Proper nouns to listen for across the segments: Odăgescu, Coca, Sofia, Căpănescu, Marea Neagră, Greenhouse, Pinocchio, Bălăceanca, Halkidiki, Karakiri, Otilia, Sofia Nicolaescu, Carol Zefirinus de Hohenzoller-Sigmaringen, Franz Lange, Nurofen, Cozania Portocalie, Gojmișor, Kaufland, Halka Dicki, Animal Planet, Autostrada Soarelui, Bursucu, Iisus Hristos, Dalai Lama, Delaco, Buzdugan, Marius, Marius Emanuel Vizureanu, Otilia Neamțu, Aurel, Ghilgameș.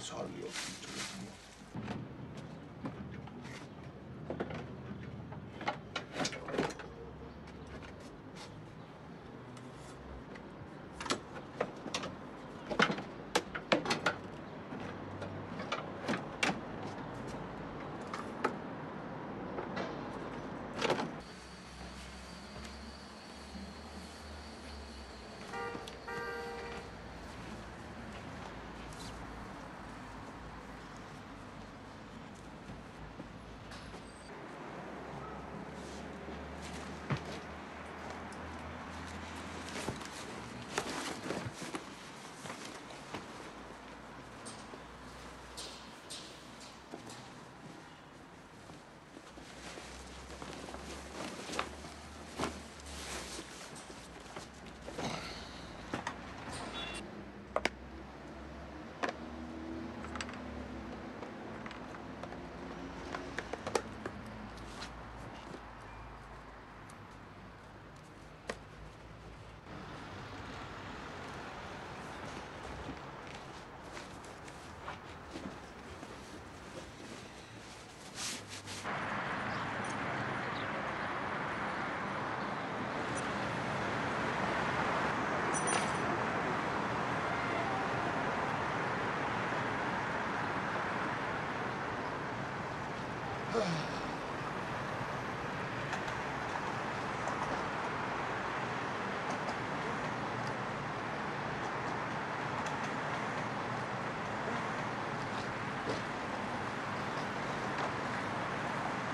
Sorry,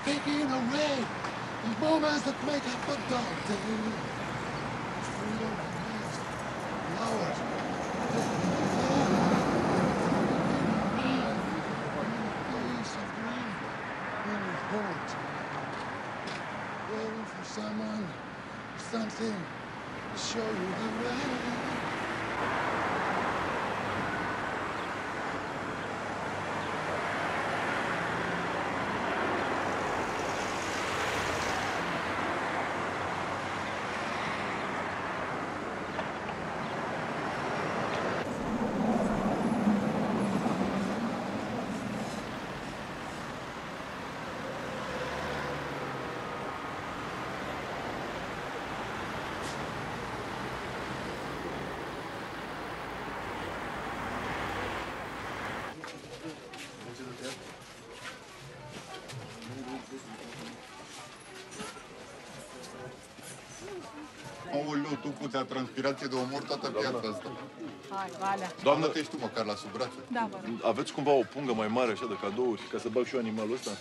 taking away the moments that make up a dull day. Freedom and rest, flowers, peace of mind, when you hold, waiting for someone or something to show you the way. Tu ți-a transpirație de omor toată piața asta. Hai, valea. Doamnă, te ești tu măcar la sub brațe? Da, vă rog. Aveți cumva o pungă mai mare așa de cadouri ca să bag și eu animalul ăsta?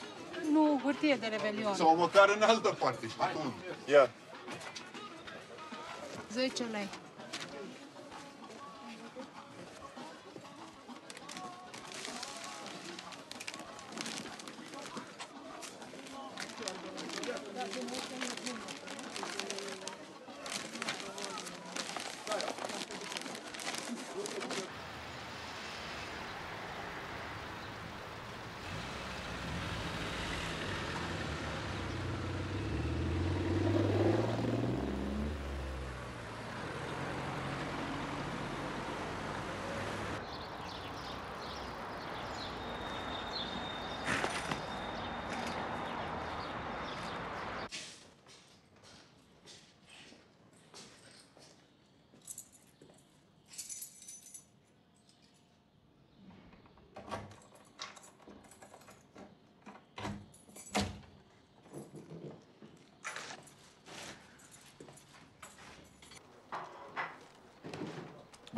Nu, hârtie de rebelion. Sau măcar în altă parte, știi cum? Ia. 10 lei.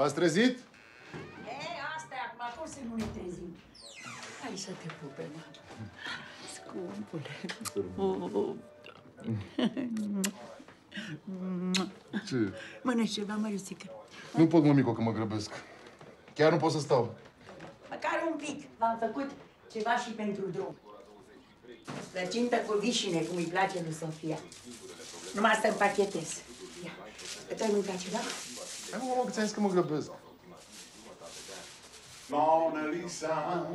V-ați trezit? E, asta e acum, cum să nu ne trezim? Hai să te pupe, mă. Scumpule. Ce? Mănânci ceva, Mariusică. Nu pot, mămico, că mă grăbesc. Chiar nu pot să stau. Măcar un pic. V-am făcut ceva și pentru drum. Plăcintă cu vișine, cum îi place lui Sofia. Numai să împachetez. Ia. Tu ai mâncat ceva? Hai, mă, ți-am zis că mă grăbesc. Mona Lisa,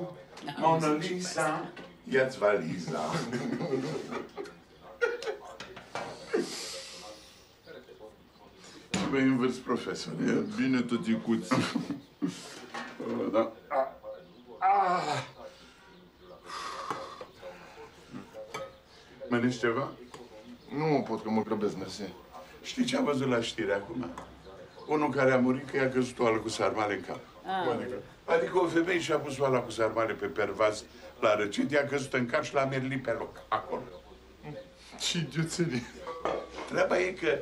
Mona Lisa, ia-ți valiza. Trebuie invers, profesor. Bine, tăticuț. Da. Mănânci ceva? Nu pot, că mă grăbesc, mersi. Știi ce am văzut la știri acum? Unul care a murit că i-a căzut oală cu sarmale în cap. Adică o femeie și-a pus oala cu sarmale pe pervaz la răcit, i-a căzut în cap și l-a merlit pe loc, acolo. Ce idioțenie! Treaba e că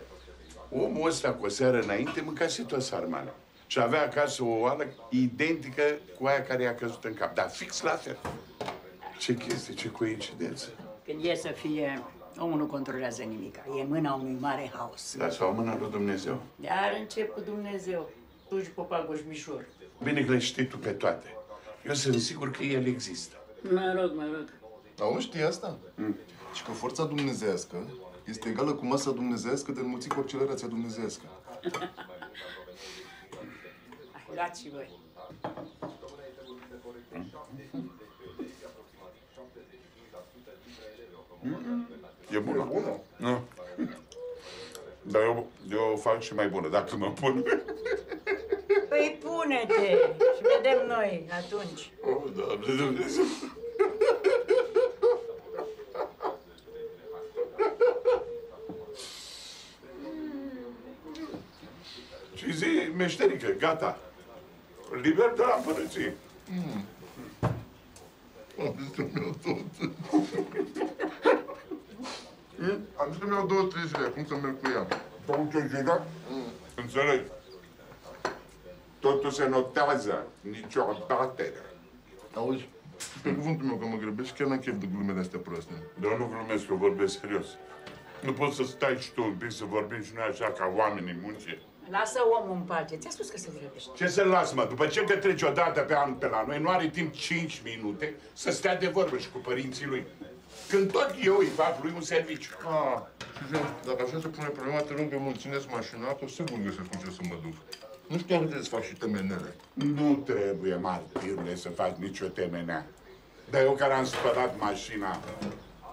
omul ăsta, cu o seară înainte, mâncase tot sarmale. Și avea acasă o oală identică cu aia care i-a căzut în cap, dar fix la fel. Ce chestie, ce coincidență! Când e să fie, omul nu controlează nimic. E mâna unui mare haos. Da, sau mâna lui Dumnezeu. Iar încep cu Dumnezeu. Tu și popa Gojmișor. Bine că le știi tu pe toate. Eu sunt sigur că el există. Mă rog, mă rog. Auzi, știi asta? Și că forța dumnezească este egală cu masa dumnezească de înmulțit cu accelerația dumnezească. Luați și voi. E bună. E bună? Nu. Dar eu o fac și mai bună, dacă mă pun. Păi pune-te și vedem noi atunci. Oh, Doamne Dumnezeu! Și zi meșterică, gata. Liber de la împărăție. Am zis că mi-au tot. Am zis că mi-au 2-3 zile, cum să merg cu ea? Sau ce-ai jucat? Înțeleg. Totul se notează, nicio abatere. Auzi, pe cuvântul meu că mă grăbești, chiar n-am chef de glumele astea proaste. Dar nu glumesc, eu vorbesc serios. Nu poți să stai și tu un pic să vorbim și noi așa ca oamenii muncii. Lasă omul în pace, ți-a spus că se grăbește. Ce să-l las, mă? După ce că trece o dată pe an pe la noi, nu are timp 5 minute să stea de vorbă și cu părinții lui. Când tot eu îi fac lui un serviciu. Ah, dacă așa se pune problema, te rog că mulțumesc mașina, că sigur găsesc cu ce să mă duc. Nu știu dacă să fac și temenele. Nu trebuie, martirule, să faci nicio temenea. Dar eu care am spălat mașina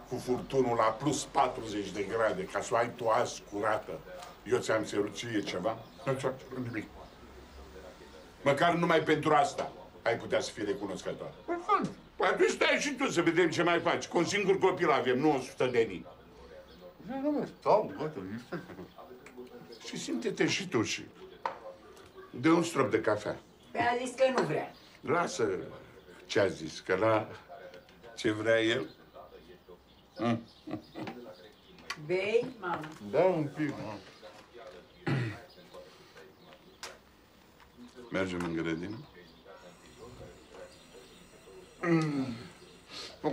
cu furtunul la plus 40 de grade, ca să o ai tu azi curată, eu ți-am cerut ție ceva? Nu ți-am cerut nimic. Măcar numai pentru asta ai putea să fii recunoscătoare. Perfect. Păi atunci stai și tu să vedem ce mai faci. Cu un singur copil avem, nu 100 de mii. Nu mă stau, gata, niște. Și simte-te și tu și... de un strop de cafea. Păi a zis că nu vrea. Lasă ce a zis, că la ce vrea el. Bei, mamă? Da, un pic, mamă. Mergem în grădină? Ok.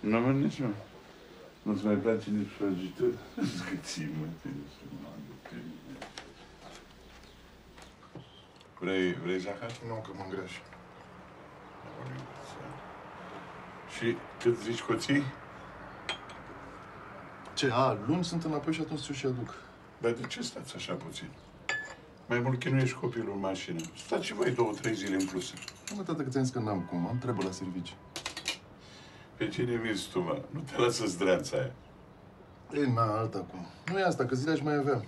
Nu am nici eu. Nu-ți mai place nici frăgitură? Zgâți-mă, te iubi. Vrei zahăr? Nu, că mă îngreș. Și cât zici că o ții? Ce? A, luni sunt înapoi și atunci ți-o și aduc. Dar de ce stați așa puțin? Mai mult chinuiești copilul în mașină. Stați și voi 2-3 zile în plus. Mă, tată, că ți-am zis că n-am cum. Am treabă la servici. Pe cine minți tu, mă? Nu te lasă zdreanța aia. Ei, na, alta acum. Nu e asta, că zile aș mai avea.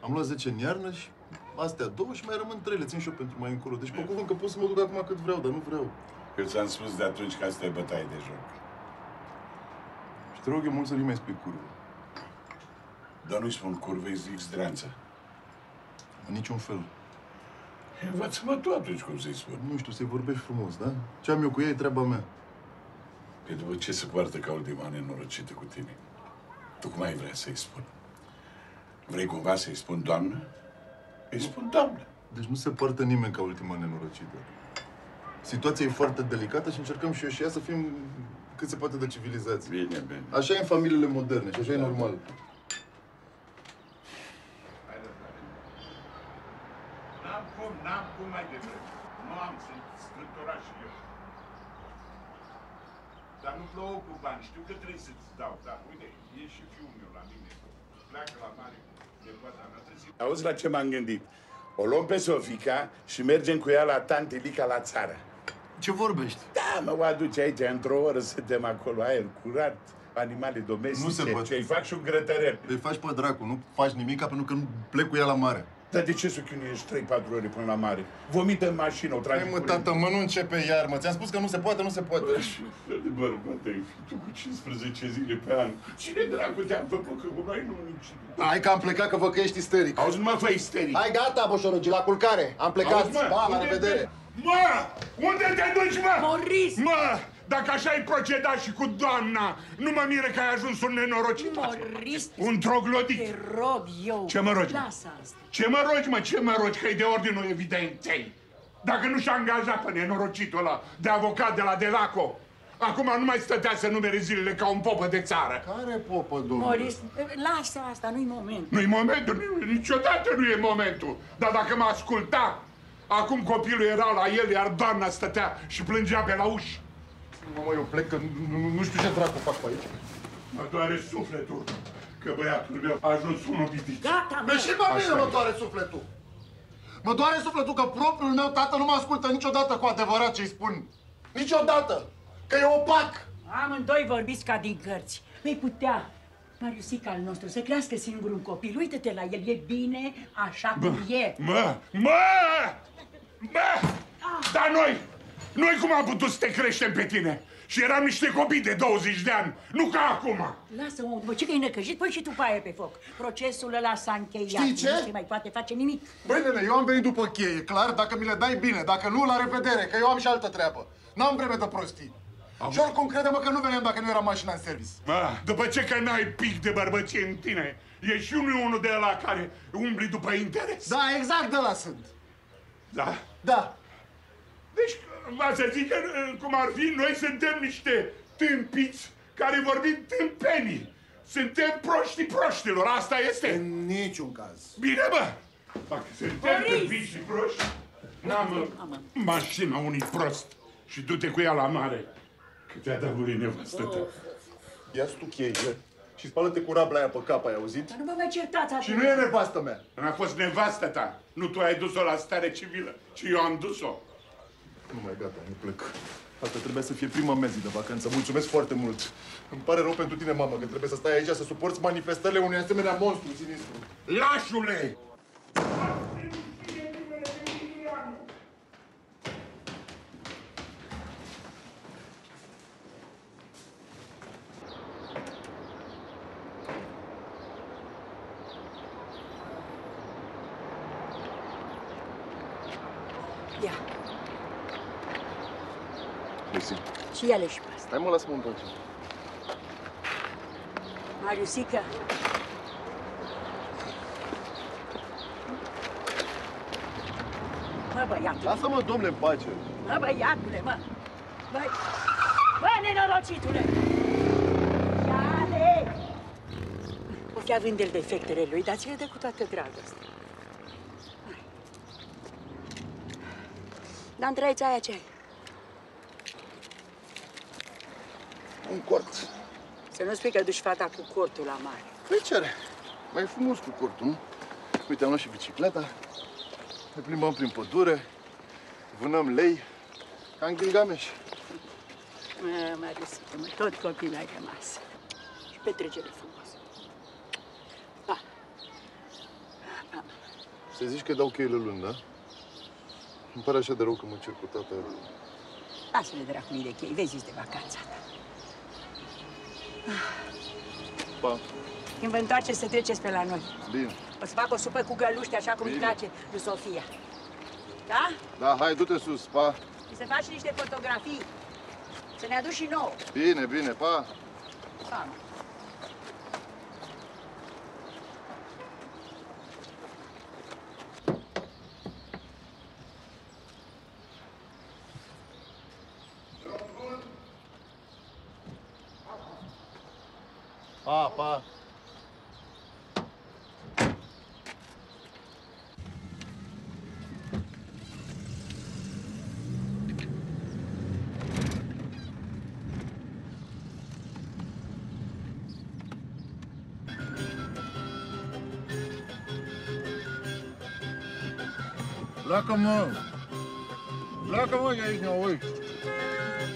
Am luat 10 în iarnă și astea 2 și mai rămân 3. Le țin și eu pentru mai încolo. Deci, pe cuvânt, că pot să mă duc acum cât vreau, dar nu vreau. Eu ți-am spus de atunci că asta e bătaie de joc. Și te rog eu mult să nu-i mai spui curvă. Dar nu-i spun curvă, îi zic zdreanța. În niciun fel. Învață-mă tu atunci cum să-i spun. Nu știu, să-i vorbești frumos, da? Ce am eu cu ea e treaba mea. Păi după ce se poartă ca ultima nenorocită cu tine? Tu cum ai vrea să-i spun? Vrei cumva să-i spun doamnă? Îi spun doamnă. Deci nu se poartă nimeni ca ultima nenorocită. Situația e foarte delicată și încercăm și eu și ea să fim cât se poate de civilizați. Bine, bine. Așa e în familiile moderne și așa da, e normal. N-am cum mai devreme. Nu am, sunt strântorat și eu. Dar nu plouă cu bani. Știu că trebuie să-ți dau, dar uite, e și fiul meu la mine. Pleacă la mare de poata mea. Auzi la ce m-am gândit? O luăm pe Sofica și mergem cu ea la tante Lica la țară. Ce vorbești? Da, mă, o aduce aici, într-o oră suntem acolo, aer curat, animale domestice. Nu se poate. Îi fac și un grătărel. Îi faci pe dracu, nu faci nimic, pentru că nu plec cu ea la mare. Dar de ce să chinuiești 3-4 ore până la mare? Vomită în mașină, o tragi. Hai mă, tată, mă, nu începe iar, mă. Ți-am spus că nu se poate, nu se poate. Bă, de bărbate, tu cu 15 zile pe an. Cine dracu te-am făcut că cu noi nu ucide? Hai că am plecat, că vă că ești isteric. Auzi, nu mă fă isteric. Hai, gata, boșorogi, la culcare. Am plecat. Auzi, mă, pa, la revedere. Mă, unde te duci, mă? Moris! Mă! Dacă așa ai procedat și cu doamna, nu mă miră că ai ajuns un nenorocit. Moris, un troglodit. Te rog eu. Ce mă rogi? Lasă asta. Ce mă rogi, mă? Ce mă rogi? Că e de ordinul evidenței. Dacă nu și-a angajat pe nenorocitul ăla de avocat de la Delaco, acum nu mai stătea să numere zilele ca un popă de țară. Care popă, domnule? Moris, lasă asta, nu-i momentul. Nu-i momentul? Niciodată nu e momentul. Dar dacă mă asculta, acum copilul era la el, iar doamna stătea și plângea pe la ușă. Mama, eu plec, că nu știu ce dracu fac pe aici. Mă doare sufletul, că băiatul meu a ajuns un obidit. Gata, mă! Și pe mine mă doare sufletul! Mă doare sufletul că propriul meu tată nu mă ascultă niciodată cu adevărat ce-i spun. Niciodată! Că e opac! Amândoi vorbiți ca din cărți. Vei putea, Mariusica al nostru, să crească singur un copil. Uită-te la el, e bine așa cum e. Mă! Mă! Mă! Dar noi! Noi cum am putut să te creștem pe tine? Și eram niște copii de 20 de ani, nu ca acum! Lasă-mă, după ce că-i năcăjit, păi și tu paie pe foc. Procesul ăla s-a încheiat. Știi ce? Nu se mai poate face nimic. Băi, nene, eu am venit după cheie, clar, dacă mi le dai bine, dacă nu, la revedere, că eu am și altă treabă. N-am vreme de prostii. Și oricum, crede-mă că nu veneam dacă nu era mașina în service. După ce că n-ai pic de bărbăție în tine, e și unul de ăla care umbli după interes. Da, exact de ăla sunt. Da? Da. Deci, v-a să zic că, cum ar fi, noi suntem niște tâmpiți care vorbim tâmpenii. Suntem proștii proștilor, asta este. În niciun caz. Bine, bă! Dacă suntem tâmpiți și proști, n-am mașina unui prost și du-te cu ea la mare, că te-a dat lui nevastă ta. Ia-ți tu cheie și spală-te cu rabla aia pe cap, ai auzit? Dar nu vă mai certați atunci. Și nu e nevastă mea. N-a fost nevastă ta. Nu tu ai dus-o la stare civilă, ci eu am dus-o. Nu mai gata, nu plec. Asta trebuia să fie prima mea zi de vacanță. Mulțumesc foarte mult. Îmi pare rău pentru tine, mamă, că trebuie să stai aici să suporți manifestările unui asemenea monstru sinistru. Lașule! Și ia-le și pe asta. Hai mă, las-mă în pace. Mariusica. Mă, băiatule. Lasă-mă, domnule, în pace. Mă, băiatule, mă. Băi... Bă, nenorocitule! Ia-le! O fi având el defectele lui, dar ți-le dă cu toată dragostea. Dar întreați aia ce-ai? Un cort. Să nu spui că duci fata cu cortul la mare. Păi ce are? Mai e frumos cu cortul, nu? Uite, am luat și bicicleta. Ne plimbam prin pădure. Vânăm lei. Ca în Ghilgameș. Marius, tot copil ai rămas. Și petrecere frumoasă. Pa. Să zici că dau cheile luni, da? Îmi pare așa de rău că mă cer cu tata. Lasă-le dracului de chei. Vezi-ți de vacanța ta. Pa. Când vă întoarceți, să treceți pe la noi. Bine. O să fac o supă cu găluște, așa cum îmi place, lui Sofia. Da? Da, hai, du-te sus, pa. Și să faci niște fotografii. Să ne aduci și nouă. Bine, bine, pa. Pa. apa. Pleacă, mă! Pleacă, mă, de aici, mă, uite!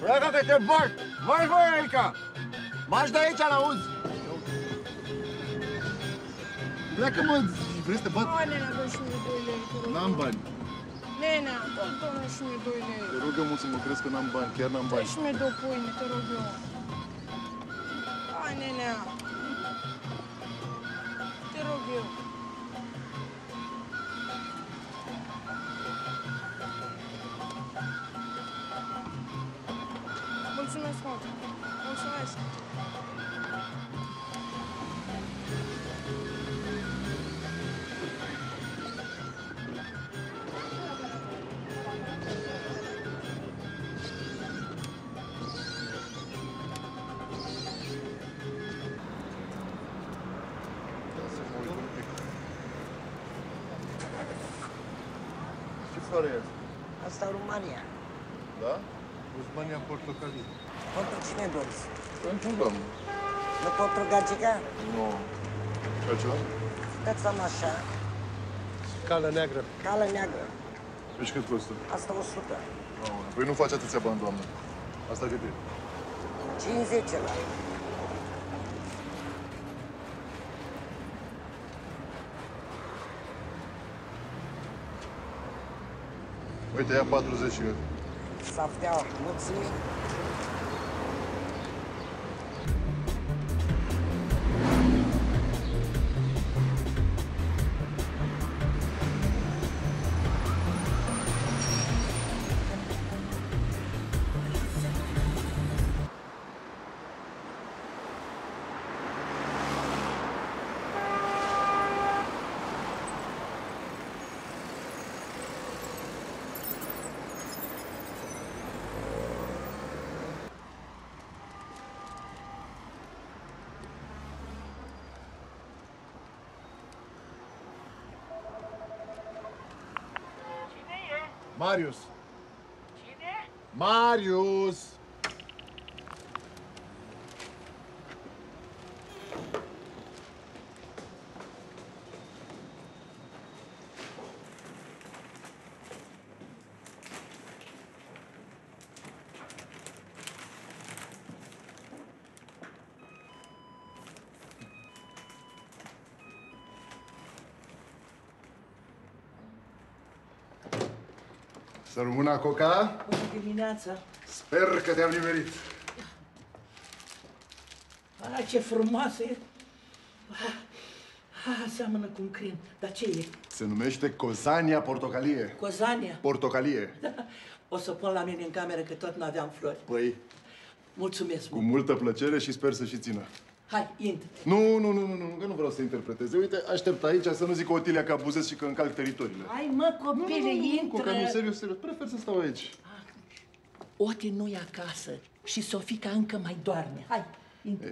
Pleacă că te bag! Vai, voi, Erica! M-aș de aici, n-auzi! Pleacă, mă, vrei să te bat? Nu, Nena, dă-mi și mie 2 lei, te rog. N-am bani. Nena, dă-mi și mie 2 lei. Te rog eu mult să mă crezi că n-am bani, chiar n-am bani. Dă-mi și mie 2 pâine, te rog eu. Hai, Nena. Te rog eu. Mulțumesc, mă! Mulțumesc! Ce țară e asta? Asta e România. Da? Cozania Portocalie. Pentru cine doriți? Pentru domn. Nu pentru gagica? Nu. Altceva? Dați-am așa. Cală neagră. Cală neagră. Deci cât costă? Asta 100. Aole. Păi nu faci atâția bani, doamnă. Asta cât e? 50 la. Uite, ia 40 și gata. Safteaua, mulțumim! Marius. Cine? Marius! Să rămână, Coca! Bună dimineața! Sper că te-am nimerit! A, ce frumoasă e! A, seamănă cu un crin. Dar ce e? Se numește Cozania Portocalie. Cozania? Portocalie. Da. O să pun la mine în cameră, că tot nu aveam flori. Păi... Mulțumesc! Cu multă plăcere și sper să și țină. Hai, intră! Nu, că nu vreau să interpretez. Uite, aștept aici să nu zic Otilia că abuzez și că încalc teritoriile. Hai, mă, copile, intră! Coca, nu, serios, prefer să stau aici. Oti nu-i acasă și Sofica încă mai doarme. Hai, intră!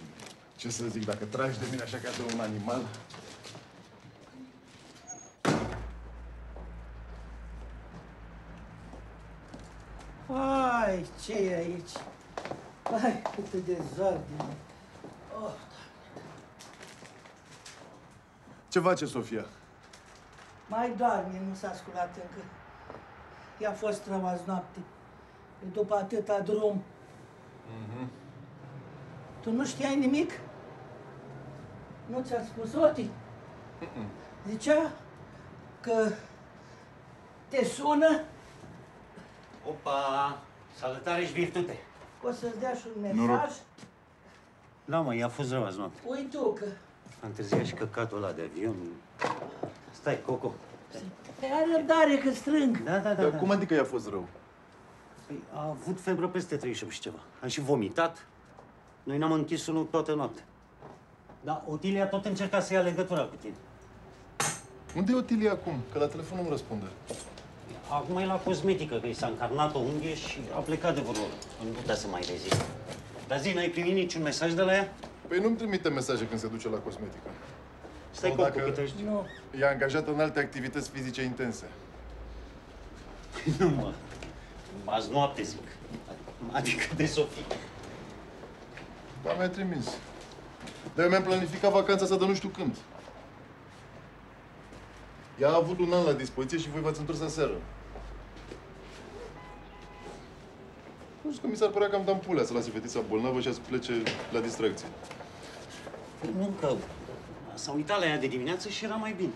Ce să zic, dacă tragi de mine așa ca de un animal... Hai, ce e aici? Hai, câtă dezordine! Ce face Sofia? Mai doarme, nu s-a sculat încă. I-a fost treaba azi noapte. După atâta drum. Tu nu știai nimic? Nu ți-a spus Oti? Zicea că te sună. Opa! Salutare și virtute! O să-ți dea și un mesaj. Da, mă, i-a fost rău azi noapte. Ui tu că... Am târziat și căcatul ăla de avion. Stai, Coco. Păi are răbdare că strâng. Da. Dar cum adică i-a fost rău? Păi a avut febră peste 38 și ceva. Am și vomitat. Noi n-am închis unul toată noaptea. Dar Otilia tot încerca să ia legătura cu tine. Unde e Otilia acum? Că la telefon nu-mi răspunde. Acum e la cosmetică, că i s-a încarnat o unghie și a plecat de vreo oră. Nu putea să mai reziste. Dar zi, n-ai primit niciun mesaj de la ea? Păi nu-mi trimite mesaje când se duce la cosmetică. Stai cum pocătești. Nu. E angajat în alte activități fizice intense. Nu, mă. Azi noapte, zic. Adică de Sofia. Da, mi-a trimis. Dar eu mi-am planificat vacanța asta de nu știu când. Ea a avut un an la dispoziție și voi v-ați întors aseară. Nu știu, că mi s-ar părea că am dat pulea să lase fetița bolnavă și a să plece la distracție. Nu, că s-a uitat la ea de dimineață și era mai bine.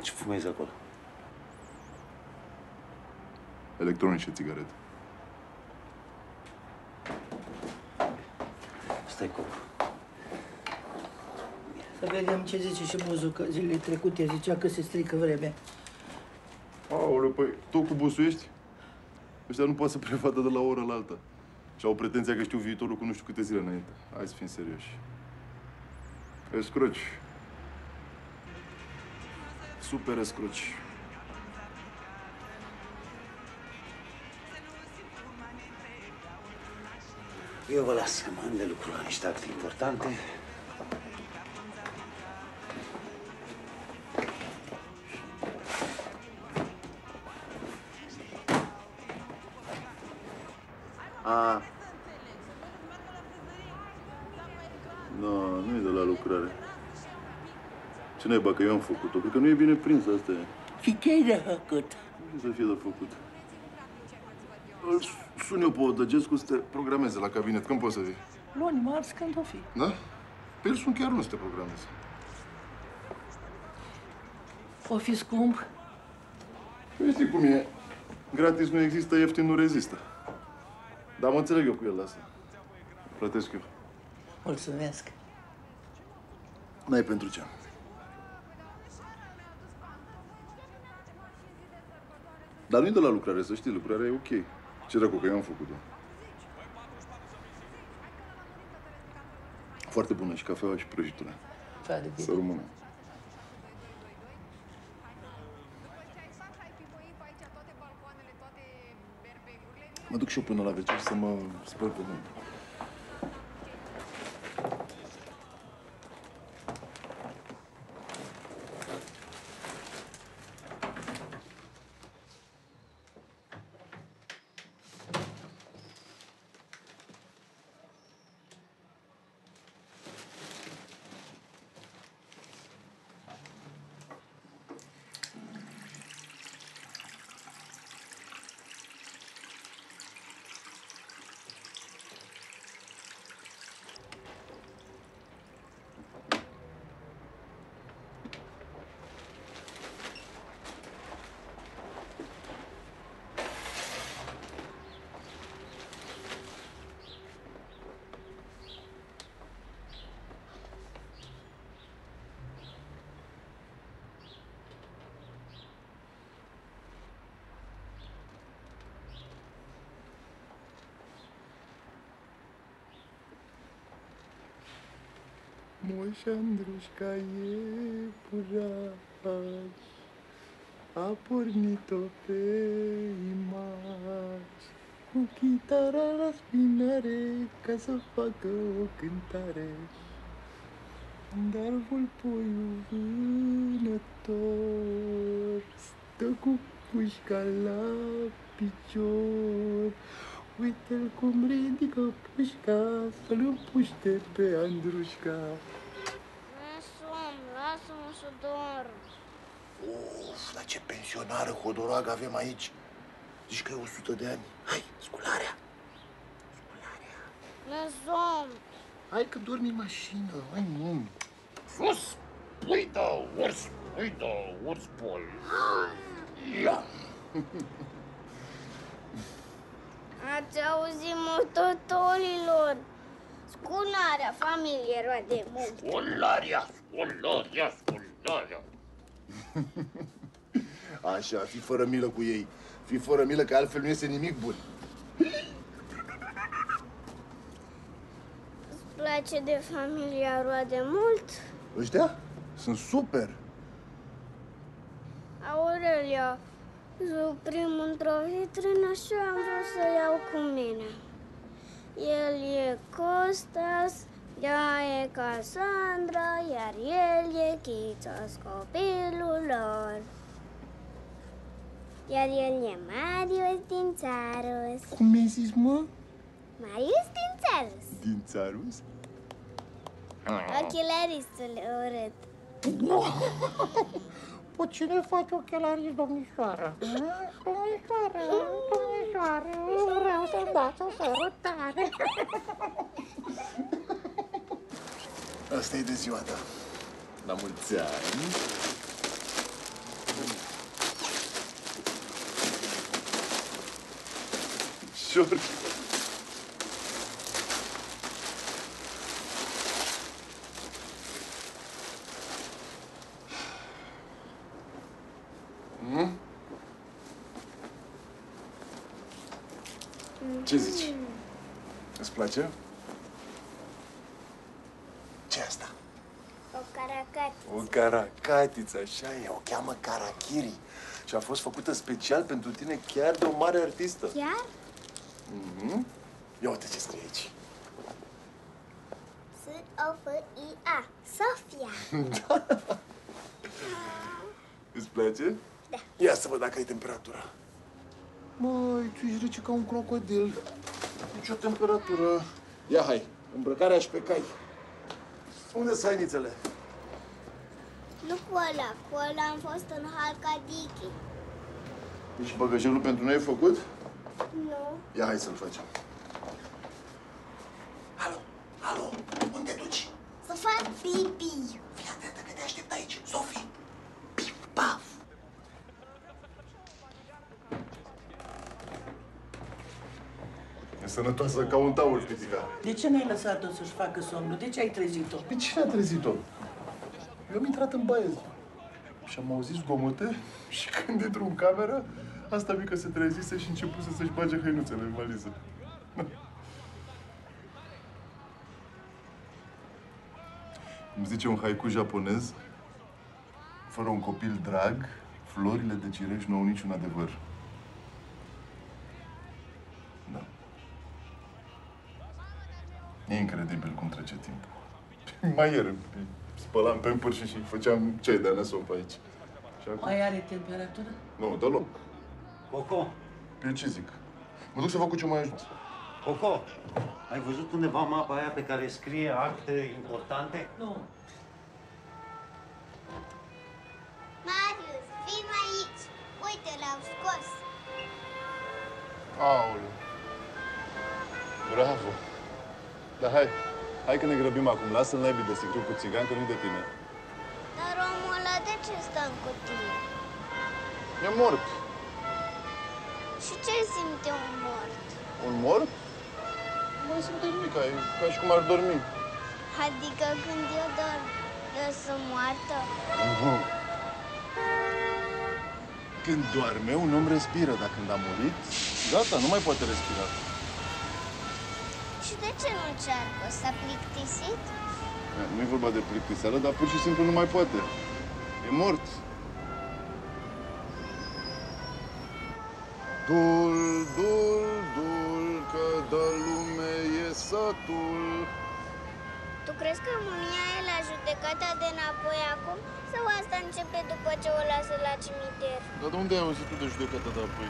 Ce fumezi acolo? Electronice țigarete. Stai, Coca. Să vedem ce zice și Buzu, că zilele trecute zicea că se strică vremea. Aoleu, păi tu cu Buzu ești? Ăștia nu poate să prevadă de la o oră la alta. Și au pretenția că știu viitorul cu nu știu câte zile înainte. Hai să fim serioși. E scroci. Super scroci. Eu vă las că mă am de lucru la niște acte importante. A... Nu, nu e de la lucrare. Ce naiba că eu am făcut-o? Pentru că nu e bine prins, asta e. Și ce-i de făcut? Nu să fie de făcut. Sun eu pe Odăgescu să te programeze la cabinet. Când poți să vii? Luni, marți, când o fi. Da? Pe el sun chiar nu să te programeze. O fi scump? Păi știi cum e. Gratis nu există, ieftin nu rezistă. Dar mă înțeleg eu cu el la asta. Plătesc eu. Mulțumesc. N-ai pentru ce. Dar nu-i de la lucrare, să știi, lucrarea e ok. Ce dracu că eu am făcut-o. Foarte bună și cafeaua și prăjitura. Să rămână. Mă duc și eu până la WC să mă spăl pe mâini. Moș Andrușca e puraș, a pornit-o pe imaș, cu chitara la spinare, ca să facă o cântare. Dar vulpoiul vânător stă cu pușca la picior. Uite-l cum ridică pușca, să-l împuște pe Andrușca. Nu-mi somn, lasă-mă să dorm. Uf, dar ce pensionară hodoragă avem aici. Zici că e 100 de ani. Hai, scularea. Scularea. Nu-mi somn. Hai că dormi în mașină, hai nu. Sus, pui-te, urs bol. Ia. Ați auzit, mototolilor? Scularea, familie, roade mult. Scularea. Așa, fi fără milă cu ei. Fi fără milă, că altfel nu iese nimic bun. place de familia roade mult. Ăștia? Sunt super! Aurelia, zuprim într-o vitrină și am vrut să iau cu mine. El e Costas, ea e Cassandra, iar el e Chițos, copilul lor. Iar el e Marius din Țarus. Cum mi-ai zis, mă? Marius din Țarus. Din Țarus? Ochelaristul urât. Cu cine faci ochelari, domnișoară? Domnișoară, domnișoară, vreau să-mi dați o sărutare. Asta e de ziua ta. La mulți ani. Șor. Ce zici? Îți place? Ce asta? O caracatiță. O caracatiță, așa e. O cheamă Karakiri. Și a fost făcută special pentru tine chiar de o mare artistă. Chiar? Mhm. Ia uite ce scrie aici. S-O-F-I-A. Sofia. Da. Îți place? Da. Ia să văd dacă ai temperatura. Măi, tu ești rece ca un crocodil. Nici o temperatură. Ia, hai, îmbrăcarea și pe cai. Unde sunt hainițele? Nu cu ăla. Cu ăla am fost în Halka Dicki. Deci bagajerul pentru noi e făcut? Nu. Ia, hai să-l facem. Alo, alo, unde duci? Să fac pipi. Fii atentă că te aștept aici, Sofie. Pip, paf. E sănătoasă ca un taur, pitica. De ce n-ai lăsat-o să-și facă somnul? De ce ai trezit-o? Pe cine a trezit-o? Eu am intrat în baie și am auzit zgomote și când intru în cameră, asta mică se trezise și începuse să-și bage hăinuțele în valiză. Îmi zice un haiku japonez, fără un copil drag, florile de cireș nu au niciun adevăr. E incredibil cum trece timpul. Mai ieri spălam pe pârșii și făceam ceai de anasol pe aici. Acum... Mai are temperatură? Nu, deloc. Coco! Eu ce zic? Mă duc să fac cu ce mai ajut. Coco, ai văzut undeva mapa aia pe care scrie acte importante? Nu. Marius, vino aici! Uite, l-am scos! Aoleu! Bravo! Dar hai, hai că ne grăbim acum. Lasă-l naibii de sicru cu țigan, că nu-i de tine. Dar omul ăla de ce stă în cutie? E mort. Și ce simte un mort? Un mort? Nu simte nimic, e ca și cum ar dormi. Adică când eu dorm, eu sunt moartă? Uh-huh. Când doarme, un om respiră, dar când a murit, gata, nu mai poate respira. Și de ce nu încearcă? S-a plictisit? Nu-i vorba de plictiseală, dar pur și simplu nu mai poate. E mort. Dul, dul, dul, că de lume e satul. Tu crezi că mânia e la judecata de înapoi acum? Sau asta începe după ce o lasă la cimitir? Dar de unde ai auzit tu de judecata de apoi?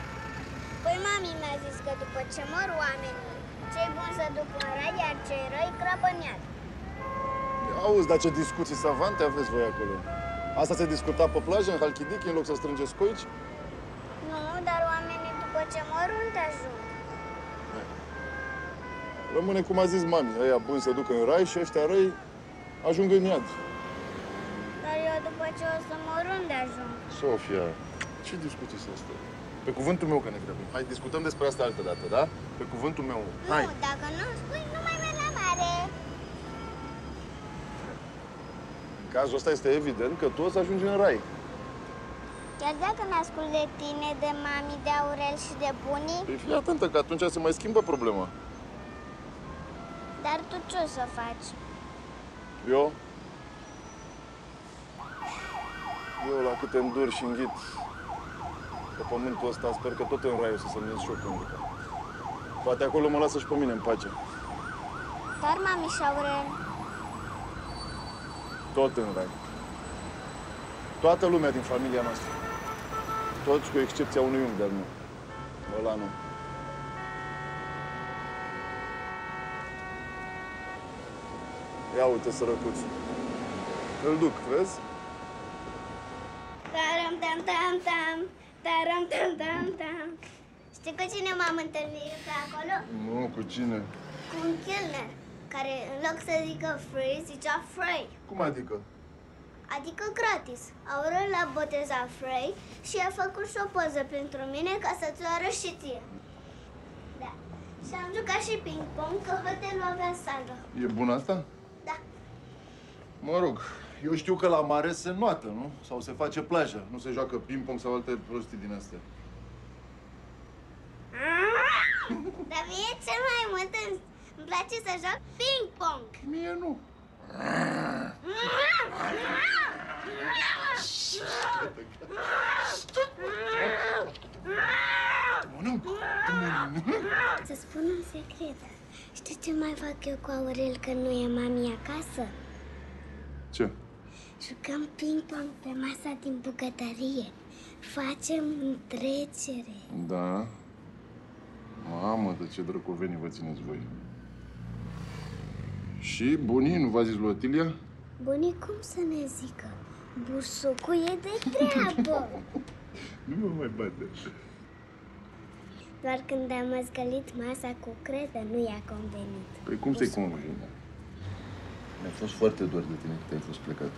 Păi mami mi-a zis că după ce mor oamenii, cei buni se duc în rai, iar cei răi crapă în iad. Auzi, dar ce discuții savante aveți voi acolo? Asta se discuta pe plajă, în Halkidiki, în loc să strângeți coici? Nu, dar oamenii după ce mor, unde ajung? Rămâne cum a zis mami, ăia buni se duc în rai și ăștia răi ajung în iad. Dar eu după ce o să mor, unde ajung? Sofia, ce discuții sunt astea? Pe cuvântul meu că ne grăbim. Hai, discutăm despre asta altă dată, da? Pe cuvântul meu. Nu, hai. Dacă nu-mi spui, nu mai merg la mare. În cazul ăsta este evident că tu o să ajungi în rai. Chiar dacă ne ascult de tine, de mami, de Aurel și de bunii... Păi fii atentă, că atunci se mai schimbă problema. Dar tu ce o să faci? Eu? Eu la câte îndur și înghit pe pământul ăsta, sper că tot în raiul să se minți și o cândică. Poate acolo mă lasă și pe mine în pace. Dar, mami și Aurel? Tot în rai. Toată lumea din familia noastră. Toți cu excepția unui unghi de-al meu. Ăla nu. Ia uite, sărăcuț. Îl duc, vezi? Taram-tam-tam-tam. Știi cu cine m-am întâlnit pe acolo? Nu, cu cine? Cu un chelner, care în loc să zică free, zicea free. Cum adică? Adică gratis. Aurel l-a botezat Frey și a făcut și o poză pentru mine ca să-ți o arăt și ție. Da. Și am jucat și ping-pong că hotelul avea sală. E bun asta? Da. Mă rog, eu știu că la mare se noată, nu? Sau se face plajă. Nu se joacă ping-pong sau alte prostii din astea. Dar mie cel mai mult îmi place să joc ping-pong. Mie nu. Să spun un secret. Știi ce mai fac eu cu Aurel când nu e mami acasă? Ce? Jucăm ping-pong pe masa din bucătărie. Facem întrecere. Da? Mamă, de ce drăcoveni vă țineți voi. Și bunii, nu v-a zis lui Otilia? Bunii cum să ne zică? Bursucu e de treabă! Nu mă mai bate! Doar când am măzgălit masa cu creză, nu i-a convenit. Păi cum ți-ai convenit? Mi-a fost foarte dor de tine că ai fost plecată.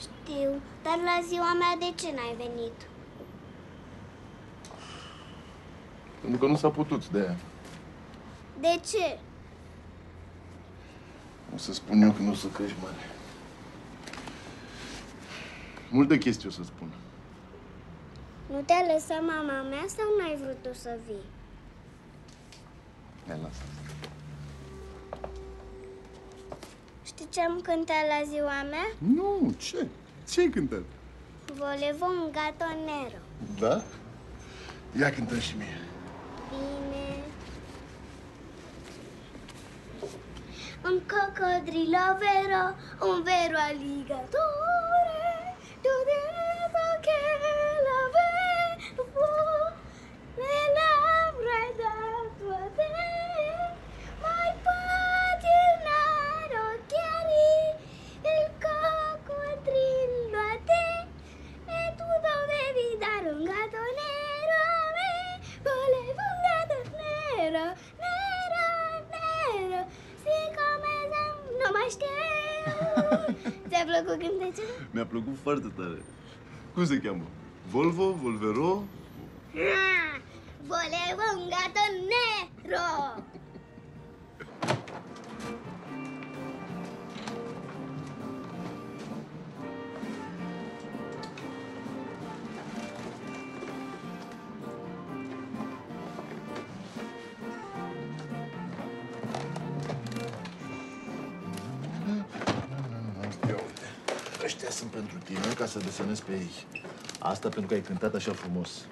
Știu, dar la ziua mea de ce n-ai venit? Pentru că nu s-a putut de-aia. De ce? O să spun eu că nu o să crești mare. Multe chestii o să spun. Nu te-a lăsat mama mea sau n-ai vrut tu să vii? Mi-a lăsat. Știi ce am cântat la ziua mea? Nu, ce? Ce ai cântat? Volevo un gato nero. Da? Ia cântă și mie. Bine. Un cocodrilo vero, un vero alligatore, tu devo che la vedo nell'ambra da tua te, ma i patinaro chiari, il cocodrilo a te, e tu dovevi dare un gato nero a me, volevo un gato nero. Ți-a plăcut cântecele? Mi-a plăcut foarte tare. Cum se cheamă? Volvo? Volvero? Volevo un gato nero! Sunt pentru tine, ca să desenez pe ei. Asta pentru că ai cântat așa frumos.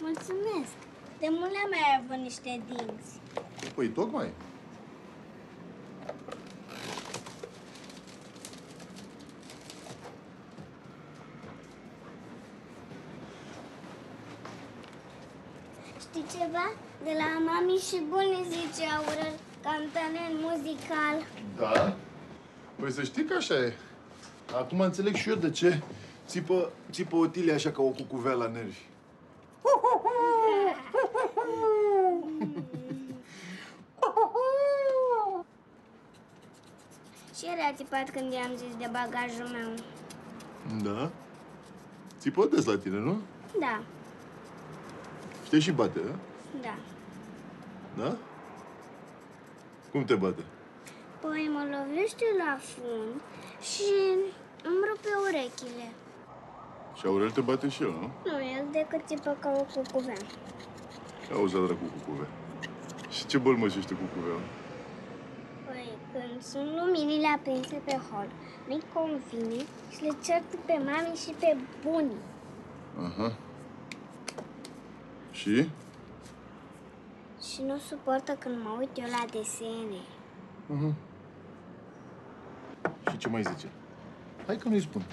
Mulțumesc! De mult le-am mai avut niște dinți. Păi, tocmai. Știi ceva? De la mami și bunii zice Aurel, cantanel muzical. Da? Păi să știi că așa e. Acum înțeleg și eu de ce țipă Otilia așa ca o cucuvea la nervi. Și el a țipat când i-am zis de bagajul meu. Da? Țipă des la tine, nu? Da. Și te și bate, da? Da. Da? Cum te bate? Păi mă lovește la fund și îmi rupe urechile. Și Aurel te bate și el, nu? Nu, el decât țipă ca o cucuvea. Auzi, dracu, cucuvea. Și ce bălmășește cucuvea? Când sunt luminile aprinse pe hol, nu-i convine și le certă pe mami și pe bunii. Aha. Și? Și nu suportă când mă uit eu la desene. Aha. Și ce mai zice? Hai că nu-i spun.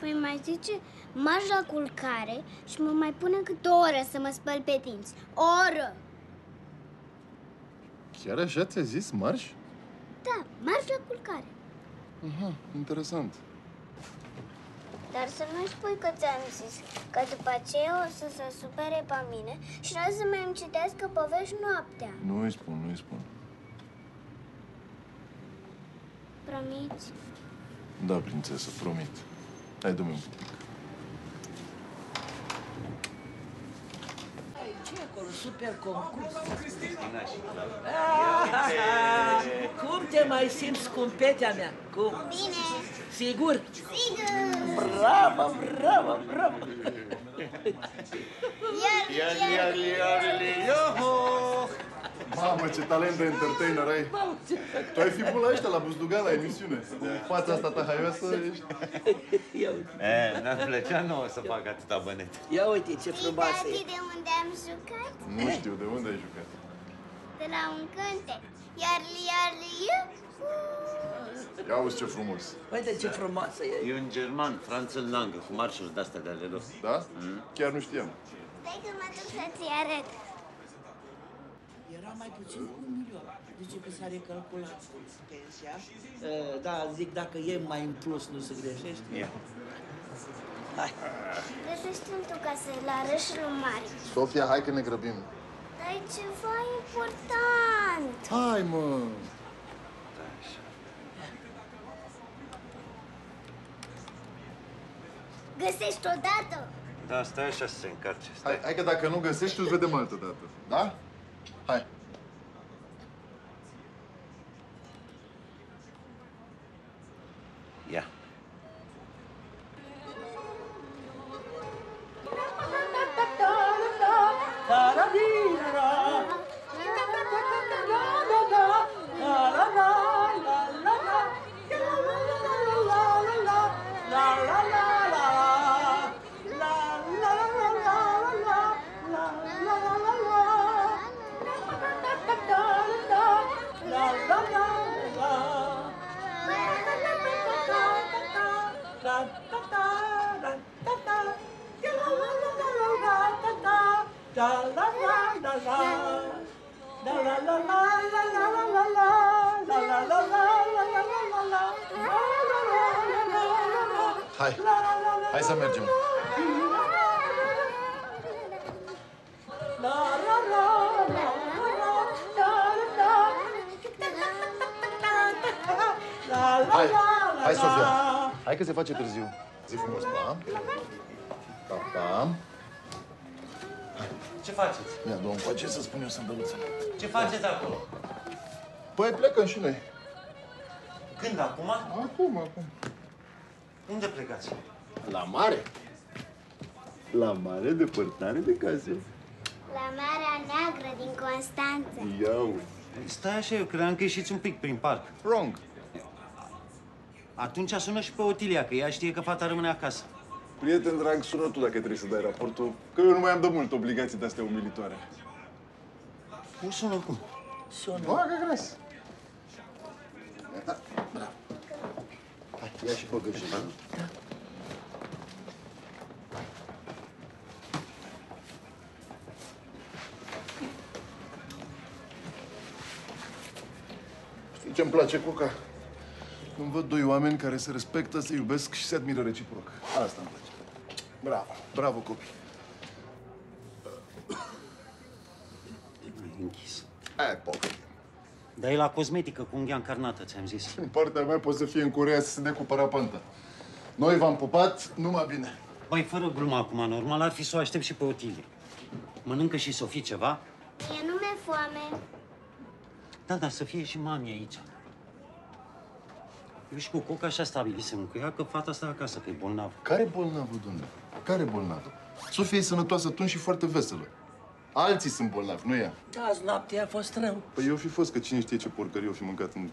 Păi mai zice, marș la culcare și mă mai pune câte o oră să mă spăl pe dinți. O oră! Chiar așa ți-a zis, marș? Da, marș la culcare. Aha, interesant. Dar să nu-i spui că ți-am zis, că după aceea o să se supere pe mine și nu o să mai îmi citească povești noaptea. Nu-i spun, nu-i spun. Promiți? Da, prințesă, promit. Hai, du-mi un pic. Hai, ce-i acolo? Super concurs. Cum te mai simți, scumpetea mea? Cum? Bine. Sigur? Sigur. Bravo, bravo, bravo. Iar, mamă, ce talent de entertainer ai! Tu ai fi bun la ăștia, la Buzdugan, la emisiune. Cu fața asta ta haioasă ești... E, ne-ar plăcea nouă să fac atâta bănet. Ia uite ce frumoasă e! De unde am jucat? Nu știu, de unde ai jucat? De la un cântec. Ia auzi ce frumos! Uite ce frumoasă e! E un german, Franz Lange, cu marșuri de-astea de-ale lor. Da? Chiar nu știam. Stai că mă duc să-ți arăt. Era mai puțin cu un milion. Zice că s-a recalculat pensia. Da, zic, dacă e mai în plus, nu se greșește. Hai. Găsește-mi tu ca să-l arăși lui Marius. Sofia, hai că ne grăbim. Dar e ceva important. Hai, mă! Găsești odată? Da, stai așa să se încarce. Hai că dacă nu găsești, îți vedem altă dată. Da? Hai! Ia! Hai, hai să mergem. Hai, hai, Sofia. Hai că se face târziu. Zi frumos, pa. Pa, pa. Ce faceți? Ia, domnul, ce să spun eu să-mi dăuțăm? Ce faceți acolo? Păi plecăm și noi. Când? Acum? Acum, acum. Unde plecați? La mare. La mare, depărtare de casă. La Marea Neagră din Constanța. Ia uite. Stai așa, eu cream că ieșiți un pic prin parc. Wrong. Atunci sună și pe Otilia, că ea știe că fata rămâne acasă. Prieten drag, sună tu dacă trebuie să dai raportul, că eu nu mai am de mult obligații de-astea umilitoare. Cum sună acum? Sună. Bagă gras. Bravo. Hai, ia și fă gâșii. Știi ce-mi place, Coca? Când văd doi oameni care se respectă, se iubesc și se admiră reciproc. Asta îmi place. Bravo. Bravo, copii. Închis. Aia, pocă. Dar e la cosmetică, cu unghia încarnată, ți-am zis. În partea mea poți să fie în curea să se dea cu parapanta. Noi v-am pupat, numai bine. Băi, fără glumă acum, normal ar fi să o aștept și pe Otilie. Mănâncă și Sofie ceva? E nume foame. Da, dar să fie și mami aici. Eu și cu Coca așa stabilisem cu ea că fata stă acasă, că e bolnavă. Care bolnavă, domnule? Care bolnavă? Sofia e sănătoasă atunci și foarte veselă. Alții sunt bolnavi, nu ea. Azi noaptea a fost rău. Păi eu fi fost, că cine știe ce porcărie o fi mâncat în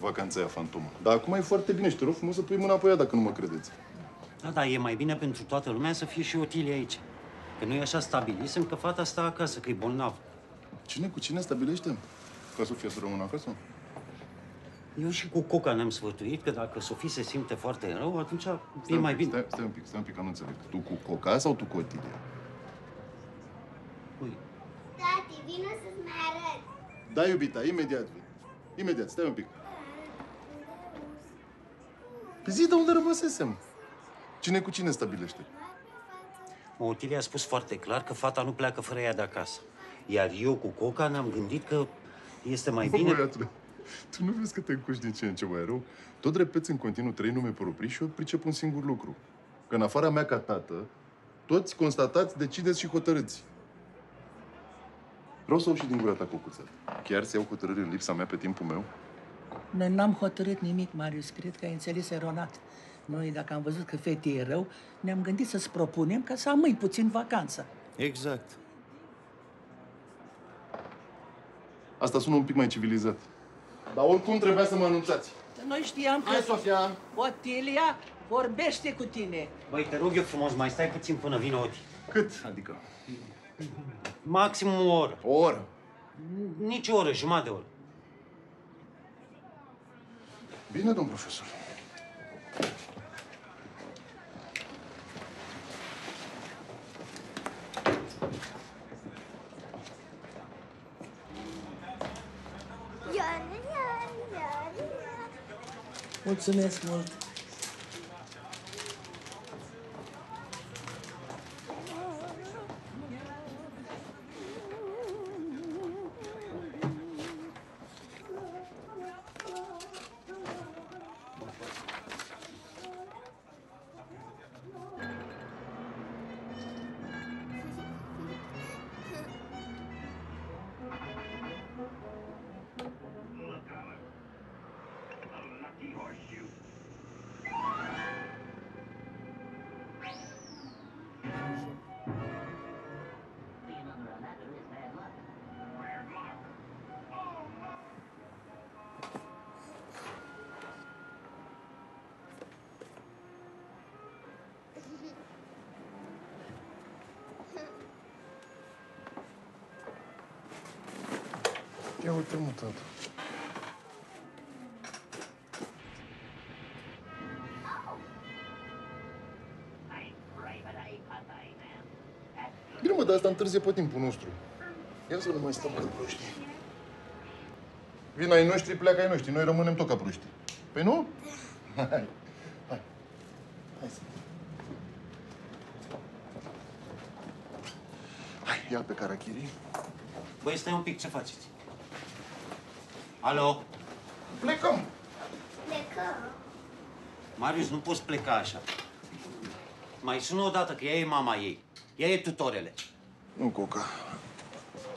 vacanța aia fantomă. Dar acum e foarte bine și te rog frumos să pui mâna pe ea dacă nu mă credeți. Da, da, e mai bine pentru toată lumea să fie și Otilia aici. Că noi așa stabilisem că fata stă acasă, că e bolnavă. Cine cu cine stabilește? Ca Sofia să rămână acasă? Eu și cu Coca ne-am sfătuit că dacă Sofia se simte foarte rău, atunci e mai bine. Stai un pic, că nu înțeleg. Tu cu Coca sau tu cu Otilia? Ui. Tati, vină să-ți mai arăt. Da, iubita, imediat. Imediat, stai un pic. Pe zi de unde rămăsesem. Cine cu cine stabilește? Otilia a spus foarte clar că fata nu pleacă fără ea de acasă. Iar eu cu Coca ne-am gândit că este mai bine... Băiatule, tu nu vezi că te încuși din ce în ce mai rău? Tot repeți în continuu 3 nume proprii și eu pricep un singur lucru. Că în afara mea ca tată, toți constatați, decideți și hotărâți. Vreau să iau și din gura ta, Cocuță. Chiar să iau hotărâri în lipsa mea pe timpul meu? Noi n-am hotărât nimic, Marius. Cred că ai înțeles eronat. Noi, dacă am văzut că fetei e rău, ne-am gândit să-ți propunem ca să amâi puțin vacanța. Exact. Asta sună un pic mai civilizat. Dar oricum trebuia să mă anunțați. Noi știam că... Hai, Sofia! Otilia vorbește cu tine. Băi, te rog eu frumos, mai stai puțin până vină Oti. Cât? Adică? Maxim o oră. O oră? Nici o oră, jumătate de oră. Bine, domn profesor. Mulțumesc mult! Ia uite-mă, tată. Bine, mă, dar asta întârzie pe timpul nostru. Ia să nu mai stăm ca proștii. Vin ai noștri, pleacă ai noștri. Noi rămânem tot ca proștii. Păi nu? Hai. Hai, ia pe Karakiri. Băi, stai un pic, ce faceți? Alo? Plecăm! Plecăm? Marius, nu poți pleca așa. Mai sună o dată, că ea e mama ei. Ea e tutorele. Nu, Coca.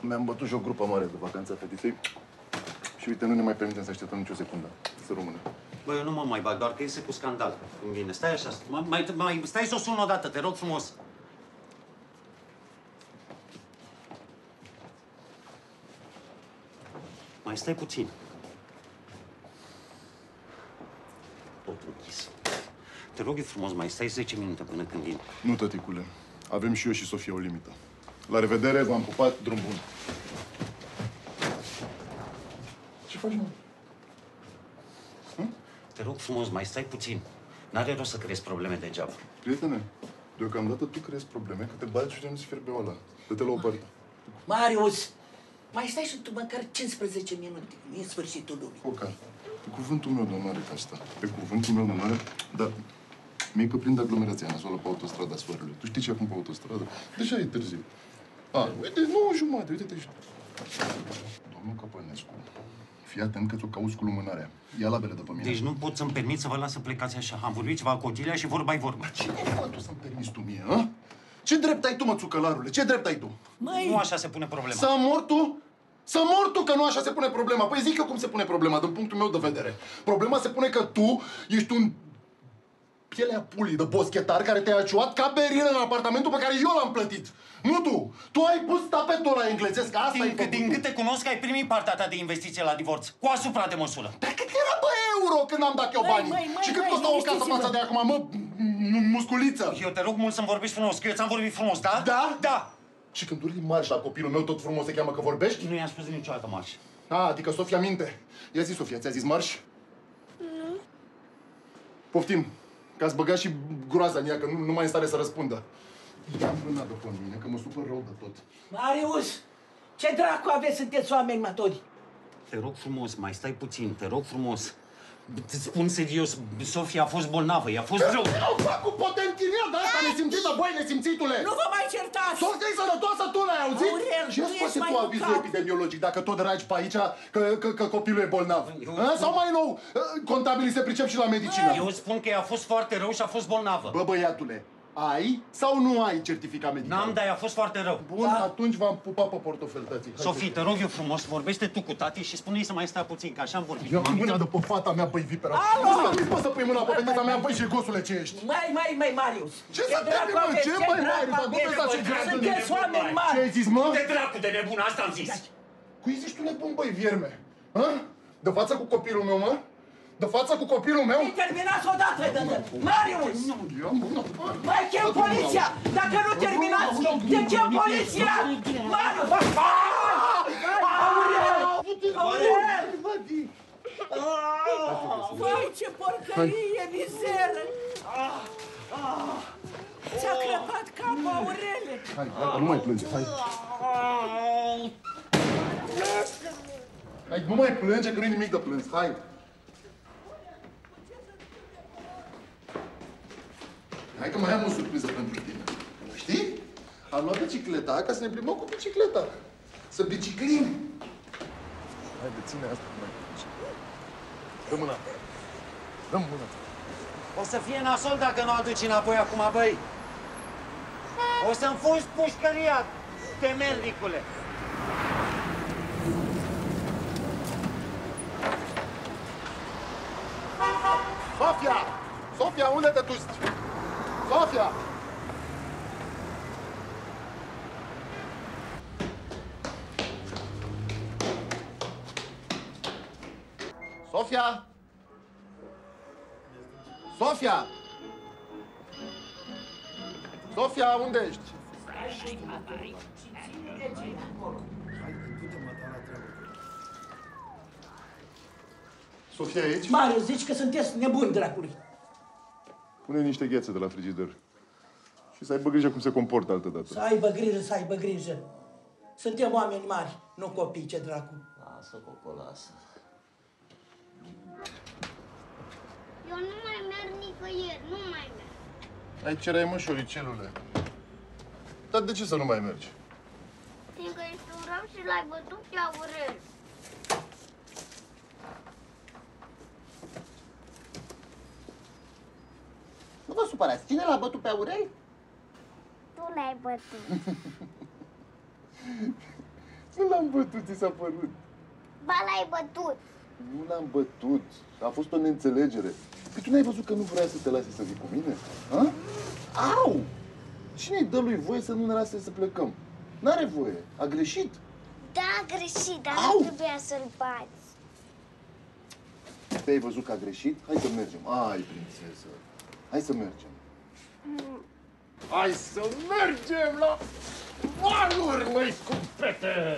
Mi-am bătut și o grupă mare de vacanța fetiței. Și uite, nu ne mai permitem să așteptăm nicio secundă. Să rămână. Băi, eu nu mă mai bag, doar că iese cu scandal. Îmi vine. Stai așa. Stai să o sun o dată, te rog frumos. Mai stai puțin. Totul închis. Te rog eu frumos, mai stai 10 minute până când vin. Nu, tăticule. Avem și eu și Sofia o limită. La revedere, v-am pupat, drum bun. Ce faci, mă? Te rog frumos, mai stai puțin. N-are rost să creezi probleme degeaba. Prietene, deocamdată tu creezi probleme, că te bagi și nu-ți fierbe ăla. Dă-te la o parte. Marius! Mai stai și tu măcar 15 minute, nu e sfârșitul lumii. Coca, pe cuvântul meu de onoare ca asta. Pe cuvântul meu de onoare, dar mie că prind aglomerația nasoală pe Autostrada Soarelui. Tu știi ce acum pe autostradă? Deja e târziu. A, uite, 9:30, uite-te și tu. Domnul Căpănescu, fii atent că ți-o cauți cu lumânarea. Ia labele de pe mine. Deci nu pot să-mi permit să vă las să plecați așa. Am vorbit ceva cu Otilia și vorba-i vorba. Ce mă, tu să-mi permiți tu mie, a? Ce drept ai tu, mă, țucălarule? Ce drept ai tu? Mai... Nu așa se pune problema. Să mor tu? Să mor tu că nu așa se pune problema. Păi zic eu cum se pune problema, din punctul meu de vedere. Problema se pune că tu ești un pielea pulii de boschetar care te-a aciuat ca berină în apartamentul pe care eu l-am plătit. Nu tu! Tu ai pus tapetul ăla englezesc, asta e făcut. Din cât te cunosc, ai primit partea ta de investiție la divorț, cu asupra de măsură. Dar cât era, bă, euro când am dat eu banii? Și cât costă o casă față de acum, mă, musculiță? Eu te rog mult să-mi vorbești frumos, că eu ți-am vorbit frumos, da? Da? Da! Și când urli marș la copilul meu, tot frumos se cheamă că vorbești? Nu i-am spus niciodată marș. A, adică Sofia minte. Ia zi, Sofia, ți-a zis marș? Nu. Poftim, că ați băgat și groaza în ea, că nu mai e în stare să răspundă. Ia mâna de pe mine, că mă supăr rău de tot. Marius! Ce dracu aveți, sunteți oameni maturi? Te rog frumos, mai stai puțin, te rog frumos. Îți spun serios, Sofia a fost bolnavă, i-a fost rău. Nu fac cu potentilia de asta nesimțită, băi, nesimțitule! Nu vă mai certați! Soția-i sănătoasă, tu n-ai auzit? Aurel, și nu ești mai tu avizul epidemiologic, dacă tot ragi pe aici că copilul e bolnav. Sau mai nou, contabilii se pricep și la medicină. Eu spun că i-a fost foarte rău și a fost bolnavă. Bă, băiatule, ai sau nu ai certificat medical? N-am, dar i-a fost foarte rău. Bun, da? Atunci v-am pupat pe portofel, tății. Sofie, te rog eu frumos, vorbește tu cu tati și spune-i să mai stea puțin, că așa am vorbit. Eu am mâna de pe fata mea, băi, vipera. Alo! Nu-ți poți să pui mâna pe fetița mea, băi, și gosule, ce ești? Mai, Marius! Ce să teme, mă? Ce, băi, Marius? Sunteți oameni mari! Ce ai zis, mă? De dracu de nebun, asta am zis! Cui zici tu nebun, băi, vierme? Ha? De față cu copilul meu, mă? De față cu copilul meu? Terminați odată, Marius! Mai chem poliția! Dacă nu terminați, te chem poliția! Marius! Aurel! Aurel! Vai, ce porcărie, mizeră! Ți-a crăpat capul, Aurele! Hai, nu mai plânge, hai! Hai, nu mai plânge, că nu-i nimic de plâns, hai! Hai că mai am o surpriză pentru tine. Știi? Am luat bicicleta ca să ne plimbăm cu bicicleta. Să biciclim. Hai, deține asta cu mai bine. Dă mâna. Dă mâna. O să fie nasol dacă nu aduci înapoi acum, băi. O să-mi fugi pușcăria, temernicule. Sofia! Sofia, unde te duci? Sofia! Sofia! Sofia! Sofia, unde ești? Sofia, aici? Marius, zici că sunteți nebuni, dracului! Pune niște gheață de la frigider și să aibă grijă cum se comportă altă dată. Să aibă grijă. Suntem oameni mari, nu copii, ce dracu. Lasă, Coco, lasă. Eu nu mai merg nicăieri, nu mai merg. Ai cerai mășoricelule. Dar de ce să nu mai mergi? Fiindcă ești un rău și l-ai bătut pe Aurel. Nu vă supărați, cine l-a bătut pe Aurel? Tu l-ai bătut. Nu l-am bătut, ți s-a părut. Ba, l-ai bătut. Nu l-am bătut, a fost o neînțelegere. Păi tu n-ai văzut că nu vrea să te lase să vii cu mine? Ha? Au! Cine-i dă lui voie să nu ne lase să plecăm? N-are voie, a greșit. Da, a greșit, dar nu trebuia să-l bați. Te-ai văzut că a greșit? Hai să mergem. Ai, prințesă. Hai să mergem. Hai să mergem la valuri, măi scumpete!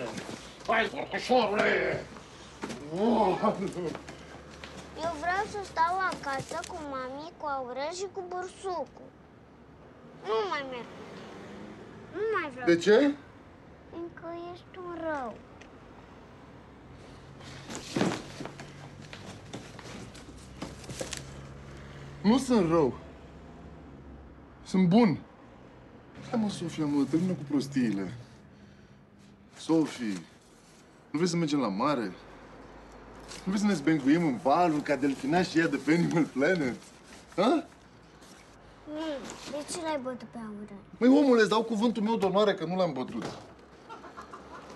Hai, cocoșorule! Eu vreau să stau acasă cu mami, cu Aurel și cu Bursucu. Nu mai merg. Nu mai vreau. De ce? Încă ești un rău. Nu sunt rău. Sunt bun. Hai, mă, Sofia, mă, termină cu prostiile. Sofie, nu vrei să mergem la mare? Nu vrei să ne zbencuim în valul ca delfina și ea de pe Animal Planet? Ha? De ce l-ai bătut pe Aurel? Măi, omule, îți dau cuvântul meu de onoare că nu l-am bătut.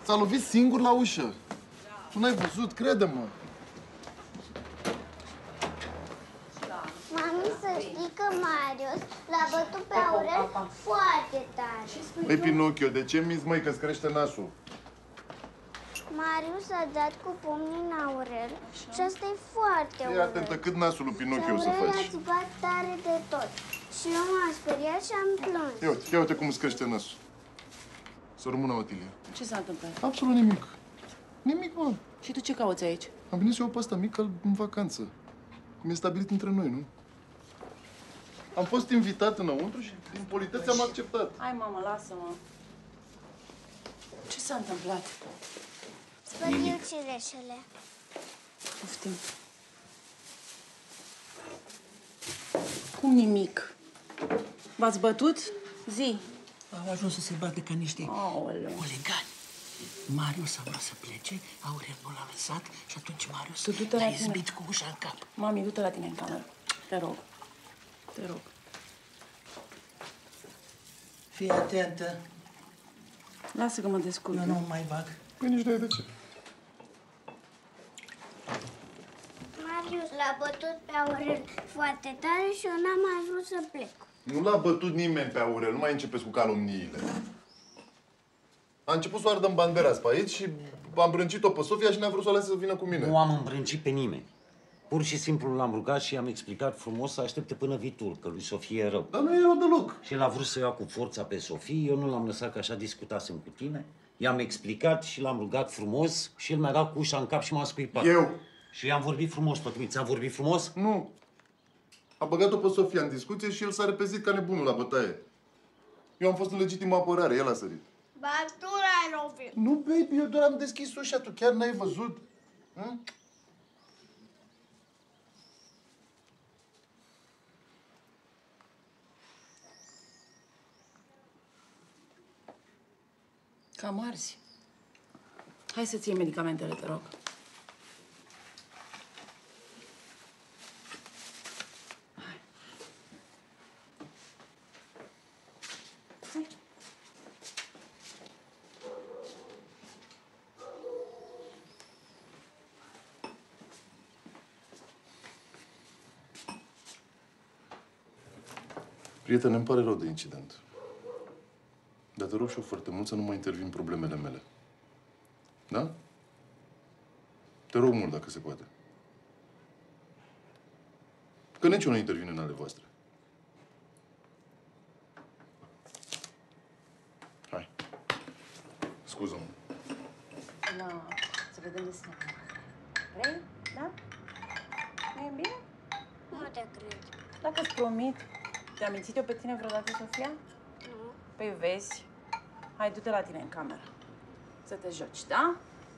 S-a lovit singur la ușă. Tu n-ai văzut, crede-mă. Mami, să știi că Marius l-a bătut pe Aurel foarte tare. Măi, Pinocchio, de ce mi-ți, măi, că-ți crește nasul? Marius a dat cu pumnii în Aurel și asta e foarte urât. Fii atentă cât nasul lui Pinocchio o să faci. Aurel a țipat tare de tot și eu m-am speriat și am plâns. Ia uite cum îți crește nasul. Să rămână, Otilia. Ce s-a întâmplat? Absolut nimic. Nimic, mă. Și tu ce cauți aici? Am venit și eu pe asta mică în vacanță. Cum e stabilit între noi, nu? Am fost invitat înăuntru și din politețe am acceptat. Hai, mamă, lasă-mă. Ce s-a întâmplat? Spăriu cireșele. Poftim. Cum nimic? V-ați bătut? Zi. Au ajuns să se bată ca niște colegani. Marius a vrut să plece, Aurel nu l-a lăsat și atunci Marius l-a izbit cu ușa în cap. Mami, du-te la tine în cameră. Te rog. Te rog. Fii atentă. Lasă că mă descurc. Eu nu mai bag. Păi nici de ce. Marius l-a bătut pe Aurel foarte tare și eu n-am ajuns să plec. Nu l-a bătut nimeni pe Aurel, nu mai începeți cu calomniile. A început să o ardă în bandera pe aici și am îmbrâncit-o pe Sofia și n-a vrut să o lase să vină cu mine. Nu am îmbrâncit pe nimeni. Pur și simplu l-am rugat și i-am explicat frumos să aștepte până vii tu, că lui Sofia e rău. Dar nu e rău deloc. Și el a vrut să ia cu forța pe Sofia, eu nu l-am lăsat, că așa discutasem cu tine. I-am explicat și l-am rugat frumos și el mi-a dat cu ușa în cap și m-a scuipat. Eu? Și i-am vorbit frumos, tocmai. Ți-am vorbit frumos? Nu. A băgat-o pe Sofia în discuție și el s-a repezit ca nebunul la bătaie. Eu am fost în legitimă apărare, el a sărit. Ba, tu l-ai lovit. Nu, baby, eu doar am deschis ușa, tu chiar n-ai văzut? Hm? Cam arzi. Hai să-ți iei medicamentele, te rog. Hai. Hai. Prietene, îmi pare rău de incident. Dar te rog și eu foarte mult să nu mai intervin problemele mele. Da? Te rog mult, dacă se poate. Că nici eu nu intervin în ale voastre. Hai. Scuză-mă. No, să vedem de seama. Vrei? Da? Nu e bine? Nu te cred. Dacă-ți promit, te-am mințit eu pe tine vreodată, Sofia? Păi vezi, hai, du-te la tine în cameră, să te joci, da?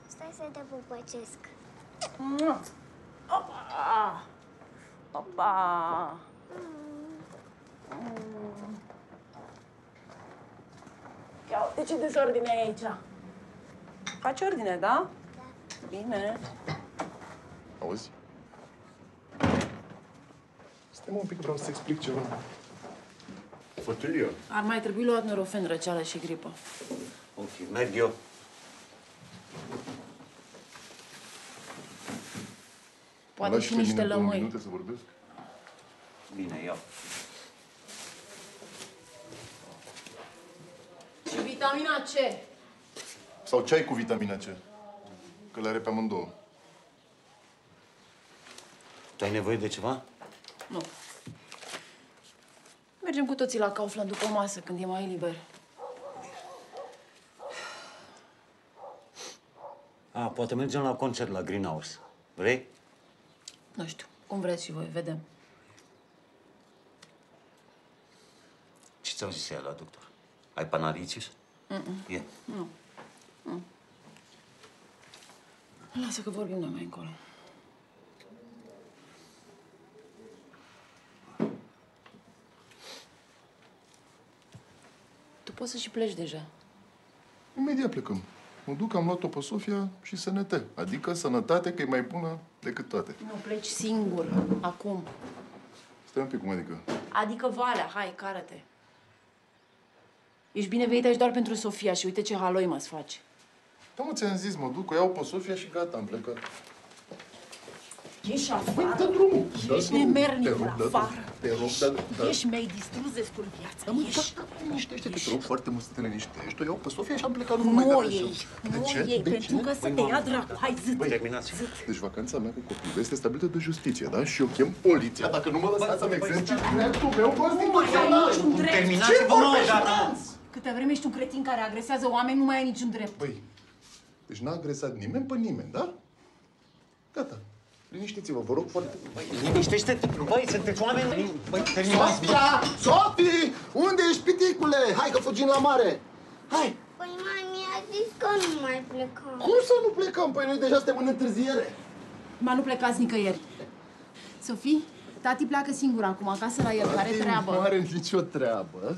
Stai să te pupăcesc. Opa! Opa! Ia uite ce dezordine e aici. Faci ordine, da? Da. Bine. Auzi? Stai un pic, vreau să explic ceva. Otilia. Ar mai trebui luat Nurofen, răceală și gripă. Ok, merg eu. Poate și niște lămâi. Minute să vorbesc? Bine, iau. Și vitamina C. Sau ceai cu vitamina C. Că le are pe amândouă. Tu ai nevoie de ceva? Nu. Mergem cu toții la Kaufland după masă, când e mai liber. A, poate mergem la concert la Greenhouse. Vrei? Nu știu. Cum vreți și voi. Vedem. Ce ți-au zis ea la doctor? Ai panaricius? E. Nu. Lasă că vorbim noi mai încolo. Poți să și pleci deja. Imediat plecăm. Mă duc, am luat-o pe Sofia și SNT. Adică sănătate, că e mai bună decât toate. Nu pleci singur. Acum. Stai un pic, cum adică? Adică valea. Hai, cară-te. Ești binevenit aici doar pentru Sofia și uite ce haloi mă-ți faci. Da, mă, ți-am zis, mă duc, o iau pe Sofia și gata, am plecat. Ești afară, ești nemernic afară, ești mai distruzesc cu viața, ești. Liniștește-te, te rog foarte mult să te liniștești. O iau pe Sofia și am plecat numai de așa. Nu ei, pentru că să te ia dracu, hai zât. Deci vacanța mea cu copilul este stabilită de justiție, da? Și eu chem poliția dacă nu mă lăsați să-mi exercit dreptul meu constituțional. Terminați-vă, nu, gata! Câte vreme ești un cretin care agresează oameni, nu mai ai niciun drept. Băi, deci n-a agresat nimeni pe nimeni, da? Gata. Liniștiți-vă, vă rog foarte... Băi, liniștește-te! Băi, sunteți oameni... Băi, terminați... Sofia! Sofie! Unde ești, piticule? Hai că fugim la mare! Hai! Păi, mami, a zis că nu mai plecăm. Cum să nu plecăm? Păi noi deja suntem în întârziere. Ma, nu plecați nicăieri. Sofie, tati pleacă singur acum, acasă la el, care treabă. Nu are nicio treabă.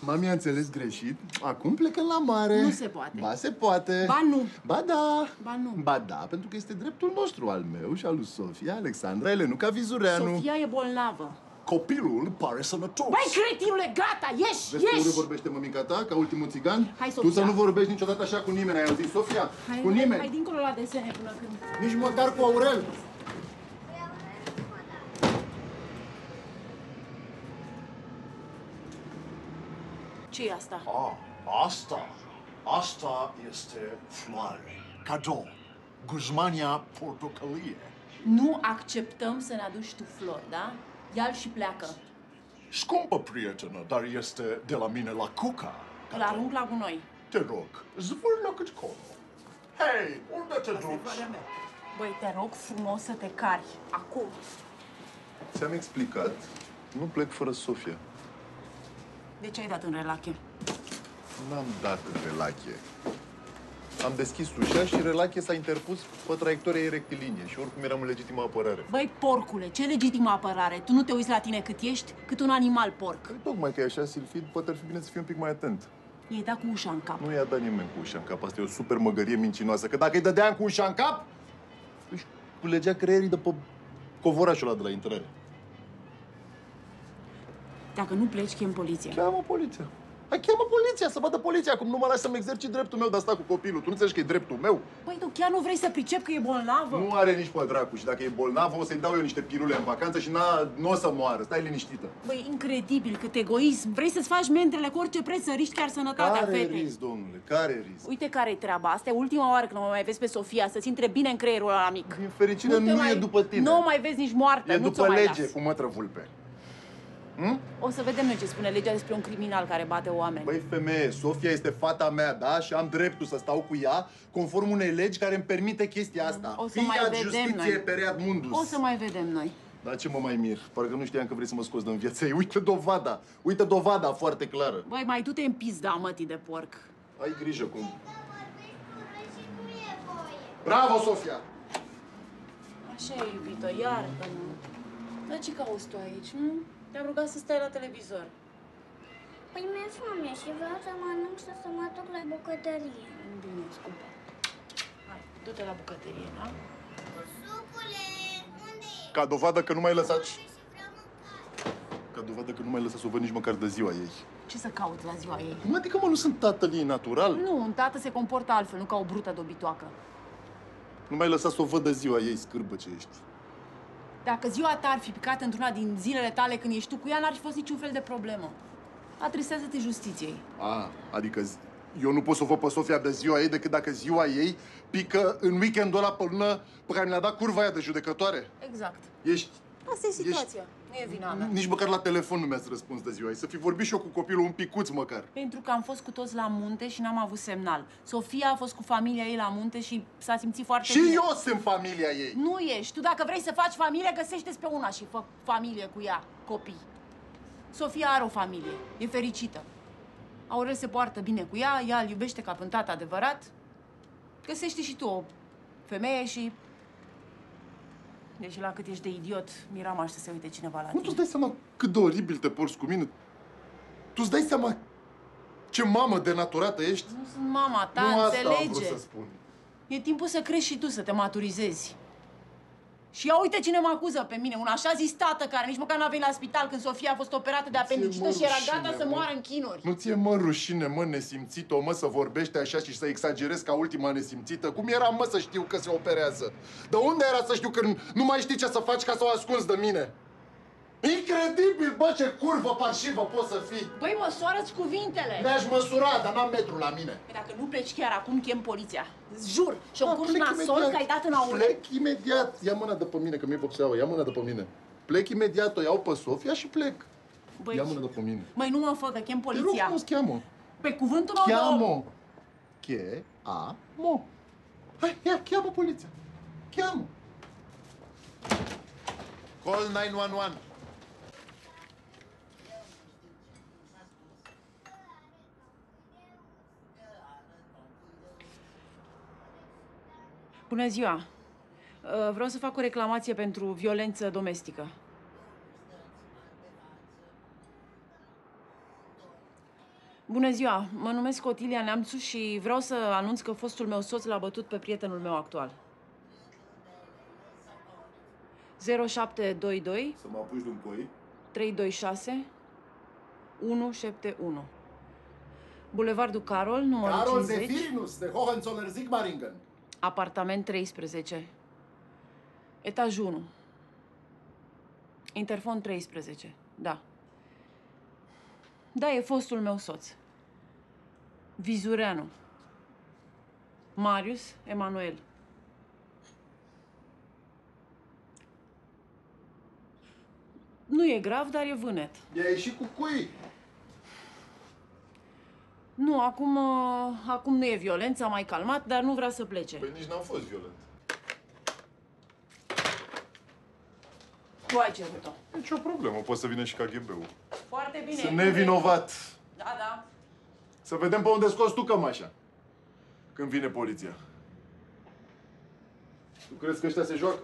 Mami a înțeles greșit. Acum plecăm la mare. Nu se poate. Ba se poate. Ba nu. Ba da. Ba nu. Ba da, pentru că este dreptul nostru, al meu și al lui Sofia, Alexandra, Elenuca, Vizureanu. Sofia e bolnavă. Copilul pare sănătos. Băi, cretinule, gata, ieși, ieși! Vezi cum vorbește mămica ta, ca ultimul țigan? Hai, Sofia. Tu să nu vorbești niciodată așa cu nimeni, ai auzit, Sofia? Hai, cu nimeni. Hai dincolo la desene până când. Nici măcar cu Aurel. Ce-i asta? Asta este floare. Cadou. Cozania Portocalie. Nu acceptăm să ne aduci tu flori, da? Ia-l și pleacă. Scumpă prietenă, dar este de la mine la Coca. Îl arunc la gunoi. Te rog, zvârlă cât colo. Hei, unde te duci? Băi, te rog frumos să te cari. Acum. Ți-am explicat. Nu plec fără Sofia. De ce ai dat în relache? N-am dat în relache. Am deschis ușa și relache s-a interpus pe traiectoria rectilinie și oricum eram în legitimă apărare. Băi, porcule, ce legitimă apărare? Tu nu te uiți la tine cât ești, cât un animal porc. Păi, tocmai că e așa silfid, poate ar fi bine să fii un pic mai atent. I-ai dat cu ușa în cap. Nu i-a dat nimeni cu ușa în cap. Asta e o super măgărie mincinoasă, că dacă îi dădeam cu ușa în cap, își culegea creierii de pe covorașul ăla de la intrare. Dacă nu pleci, chem poliția. Cheamă poliția. Hai, cheamă poliția, să vadă poliția. Acum nu mă lași să-mi exercit dreptul meu de a sta cu copilul. Tu nu înțelegi că e dreptul meu? Păi, tu chiar nu vrei să pricep că e bolnavă? Nu are nici pe dracu. Și dacă e bolnavă, o să-i dau eu niște pirule în vacanță și nu o să moară. Stai liniștită. Băi, incredibil, cât egoism. Vrei să-ți faci mentrele cu orice preț, să riști chiar sănătatea fetei. Care risc, domnule? Care risc? Uite care-i treaba. Asta e ultima oară când mă mai vezi pe Sofia, să-ți intre bine în creierul ăla mic. Din fericire, nu e după tine. Nu mai vezi nici moarte. E după lege, cu mătră vulpe. Hmm? O să vedem noi ce spune legea despre un criminal care bate oameni. Băi, femeie, Sofia este fata mea, da? Și am dreptul să stau cu ea conform unei legi care îmi permite chestia asta. O să mai vedem noi. O să mai vedem noi. Dar ce mă mai mir? Parcă nu știam că vrei să mă scoți din viața ei. Uite dovada! Uite dovada foarte clară. Băi, mai du-te în pizda, mătii de porc. Ai grijă cum... Bravo, Sofia! Așa e, iubito, iartă -mă. Dar ce cauți tu aici, nu? Te-am rugat să stai la televizor. Păi mi-e foame și vreau să mănânc și să mă duc la bucătărie. Bine, scumpă. Hai, du-te la bucătărie, da? Bursucule, unde e? Ca dovadă că nu mai lăsați... Ca dovadă că nu mai lăsați să o văd nici măcar de ziua ei. Ce să caut la ziua ei? Mă, adică, mă, nu sunt tatăl ei natural? Nu, un tată se comportă altfel, nu ca o brută dobitoacă. Nu mai lăsați să o văd de ziua ei, scârbă ce ești. Dacă ziua ta ar fi picat într-una din zilele tale când ești tu cu ea, n-ar fi fost niciun fel de problemă. Adresează-te justiției. A, adică eu nu pot să o văd pe Sofia de ziua ei decât dacă ziua ei pică în weekendul ăla pe lună pe care mi l-a dat curva aia de judecătoare. Exact. Ești... Asta e situația. Nu e vina mea. Nici măcar la telefon nu mi-ați răspuns de ziua ei. Să fi vorbit și eu cu copilul un picuț măcar. Pentru că am fost cu toți la munte și n-am avut semnal. Sofia a fost cu familia ei la munte și s-a simțit foarte bine. Și eu sunt familia ei. Nu ești. Tu dacă vrei să faci familie, găsește-ți pe una și fă familie cu ea, copii. Sofia are o familie. E fericită. Aurel se poartă bine cu ea, ea îl iubește ca pe un tată adevărat. Găsește și tu o femeie și... Deși la cât ești de idiot, miram aș să se uite cineva la tine. Nu, tu-ți dai seama cât de oribil te porți cu mine? Tu-ți dai seama ce mamă denaturată ești? Nu sunt mama ta, înțelege. Nu asta am vrut să spun. E timpul să crești și tu, să te maturizezi. Și ia uite cine mă acuză pe mine, un așa zis tată care nici măcar n-a venit la spital când Sofia a fost operată de apendicită și era gata să moară în chinuri. Nu ți-e mă rușine, mă, nesimțit-o, mă, să vorbește așa și să exagerezi ca ultima nesimțită? Cum era, mă, să știu că se operează? De unde era să știu când nu mai știi ce să faci ca să o ascunzi de mine? Incredibil, bă, ce curvă parșivă poți să fii! Băi, măsoară-ți cuvintele! Le-aș măsura, dar n-am metru la mine! Dacă nu pleci chiar acum, chem poliția! Jur! Și-o încurci nasol că ai dat în aur! Plec imediat! Ia mâna de pe mine, că mi-e vopseaua, ia mâna de pe mine! Plec imediat, o iau pe Sofia și plec! Băi, ia mâna de pe mine! Măi, nu mă fă, că chem poliția! Te rog frumos, cheamă! Pe cuvântul meu, cheamă! Che-a-mo! Hai, ia, cheamă poliția! Cheamă! Call 911! Bună ziua! Vreau să fac o reclamație pentru violență domestică. Bună ziua! Mă numesc Otilia Neamțu și vreau să anunț că fostul meu soț l-a bătut pe prietenul meu actual. 0722... Să mă apuci de-un coi. 326... 171. Bulevardul Carol, numărul 50... Carol Zefirinus, de Hohenzoller-Sigmaringen. Apartament 13, etaj 1, interfon 13, da. Da, e fostul meu soț, Vizureanu, Marius Emanuel. Nu e grav, dar e vânet. I-a ieșit cu cui? Nu, acum nu e violent, s-a mai calmat, dar nu vrea să plece. Păi nici n-am fost violent. Tu ai cerut-o. Nici o problemă, poate să vină și KGB-ul. Foarte bine. Sunt nevinovat. Da, da. Să vedem pe unde scoți tu cămașa când vine poliția. Tu crezi că ăștia se joacă?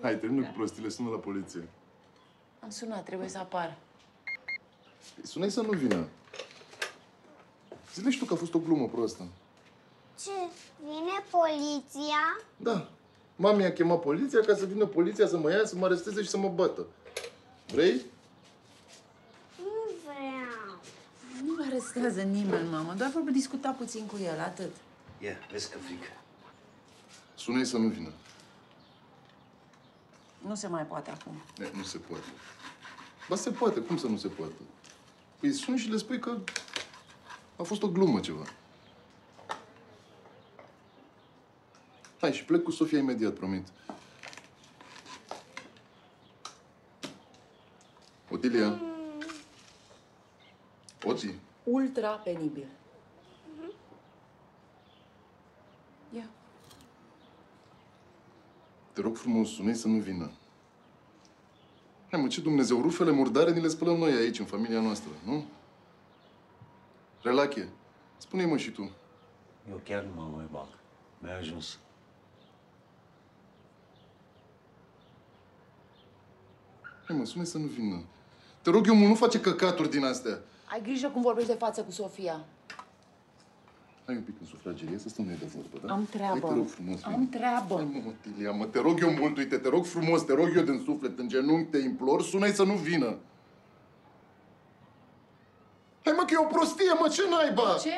Hai, termină cu prostile, sună la poliție. Am sunat, trebuie să apar. Sună-i să nu vină. Zile și tu că a fost o glumă proastă. Ce? Vine poliția? Da. Mami a chemat poliția ca să vină poliția să mă ia, să mă aresteze și să mă bată. Vrei? Nu vreau. Nu mă arestează nimeni, mamă. Doar vor discuta puțin cu el, atât. Ia, vezi că frică. Sună-i să nu vină. Nu se mai poate acum. Ne, nu se poate. Ba se poate, cum să nu se poate? Păi suni și le spui că a fost o glumă ceva. Hai și plec cu Sofia imediat, promit. Otilia. Oti? Ultra penibil. Ia. Te rog frumos, sună-i să nu vină. Hai mă, ce Dumnezeu, rufele murdare ni le spălăm noi aici, în familia noastră, nu? Relache, spune-i mă și tu. Eu chiar nu mă mai bag. Mi-a ajuns. Hai mă, sună-i să nu vină. Te rog eu mult, nu face căcaturi din astea. Ai grijă cum vorbești de față cu Sofia. Hai un pic în sufragerie, să stăm noi de vorbă, da? Am treabă. Hai, te rog frumos, am treabă. Hai, mă, Otilia, mă, te rog eu mult, uite, te rog frumos, te rog eu din suflet, în genunchi, te implor, sună-i să nu vină. Hai, mă, că e o prostie, mă, ce naiba? Ce?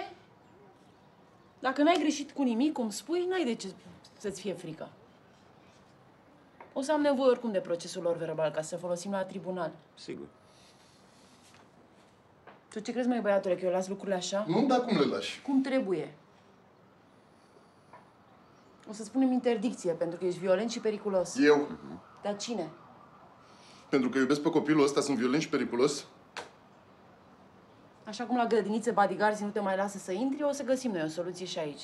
Dacă n-ai greșit cu nimic, cum spui, n-ai de ce să-ți fie frică. O să am nevoie oricum de procesul lor verbal, ca să folosim la tribunal. Sigur. Tu ce crezi, măi, băiatule, că eu las lucrurile așa? Nu, dar cum le lași? Cum trebuie. O să spunem interdicție, pentru că ești violent și periculos. Eu? Dar cine? Pentru că iubesc pe copilul ăsta, sunt violent și periculos? Așa cum la grădinițe bodyguards nu te mai lasă să intri, o să găsim noi o soluție și aici.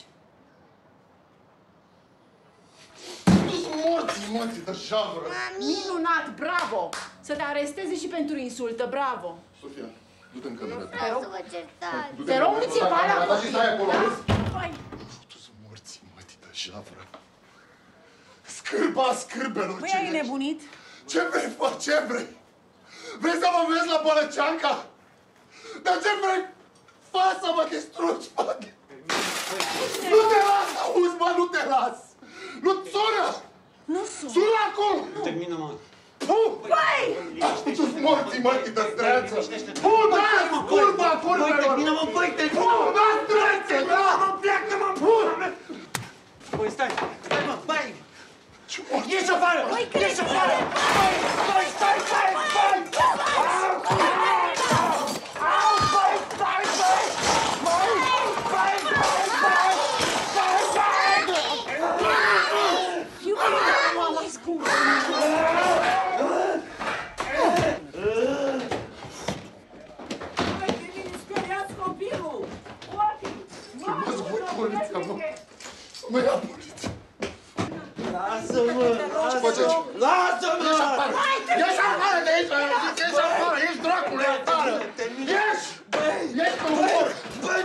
Morții, morții de șavră! Minunat, bravo! Să te aresteze și pentru insultă, bravo! Sofia, du-te în cameră. Nu vreau să vă certați! Te rog, nu-ți e valea copii! Tu sunt morții, mătii de șavră! Scârba scârbelor! Păi ai nebunit? Ce vrei, fă, ce vrei? Vrei să mă vezi la Bălăceanca? Dar ce vrei? Fă să mă distrugi, fă! Nu te las, auzi, mă, nu te las! Nu, sună! Nu sună! Sună acolo! Termină-mă! Băi! Tu-ți morții, mătii de streață! Dați curba curmelor! Termină-mă, băi, termină-mă! Dați streață, da! Pleacă-mă, pula mea! Băi, stai! Stai, mă, băi! Ieși afară! Ieși afară! Băi, băi, stai, băi, băi! Au, băi, stai, băi! Băi, băi, băi, băi! Mă ia poliția! Lasă-mă! Lasă-mă! Ieși afară de aici! Ieși afară! Ieși dracule afară! Ieși! Ieși pe umor! Ieși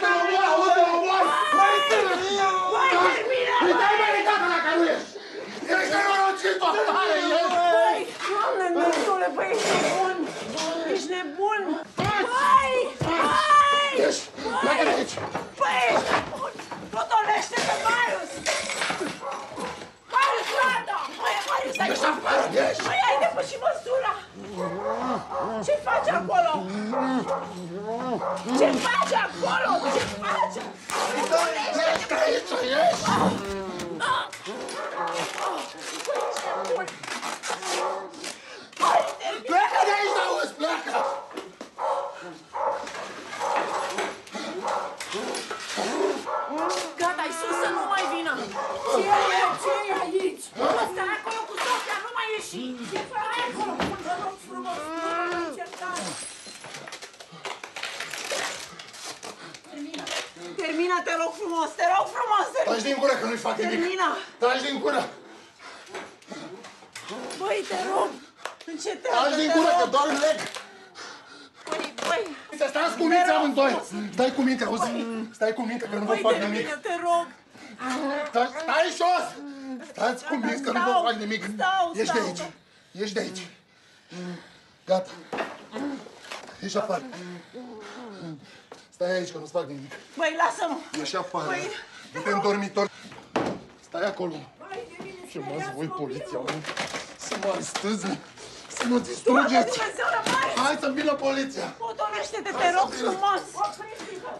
pe umor! Auzi pe umor! Băi, termină! Băi, termină! Îi dai meritată dacă nu ești! Ești nenorocitul afară! Băi, doamne, nebunule, băi, ești nebun! Ești nebun! Băi! Băi! Ieși! Pleacă de aici! Băi, ești nebun! Potolește pe Marius! Marius, rata! Măi, Marius, ai depășit! Măi, ai depășit măsura! Ce faci acolo? Ce faci acolo? Ce faci? Potolește pe Marius! Pleacă de aici, auzi, pleacă! Gata, ai sus să nu mai vină! Ce-i aici? Mă stai acolo cu Sofia, nu mai ieși! Stai acolo, bun, vă rog frumos! Nu mai încercați! Termină! Termină, te rog frumos! Te rog frumos! Tragi din gură, că nu-i fac nimic! Termină! Tragi din gură! Băi, te rog! Încetează, te rog! Tragi din gură, că doar leg! Băi, băi! Stați cu minte amândoi! Stai cu minte, auzi? Stai cu minte, că nu vă fac nimic! Băi, te rog! Stai jos! Stați cu minte, că nu vă fac nimic! Ești de aici! Ești de aici! Gata! Ieși afară! Stai aici, că nu-ți fac nimic! Băi, lasă-mă! Ieși afară! Du-te în dormitor! Stai acolo! Ce m-ați voi, poliția, mă! Să mă arestez! Să nu-ți distrugeți! Hai să-mi vină poliția! Potolește-te, te rog frumos!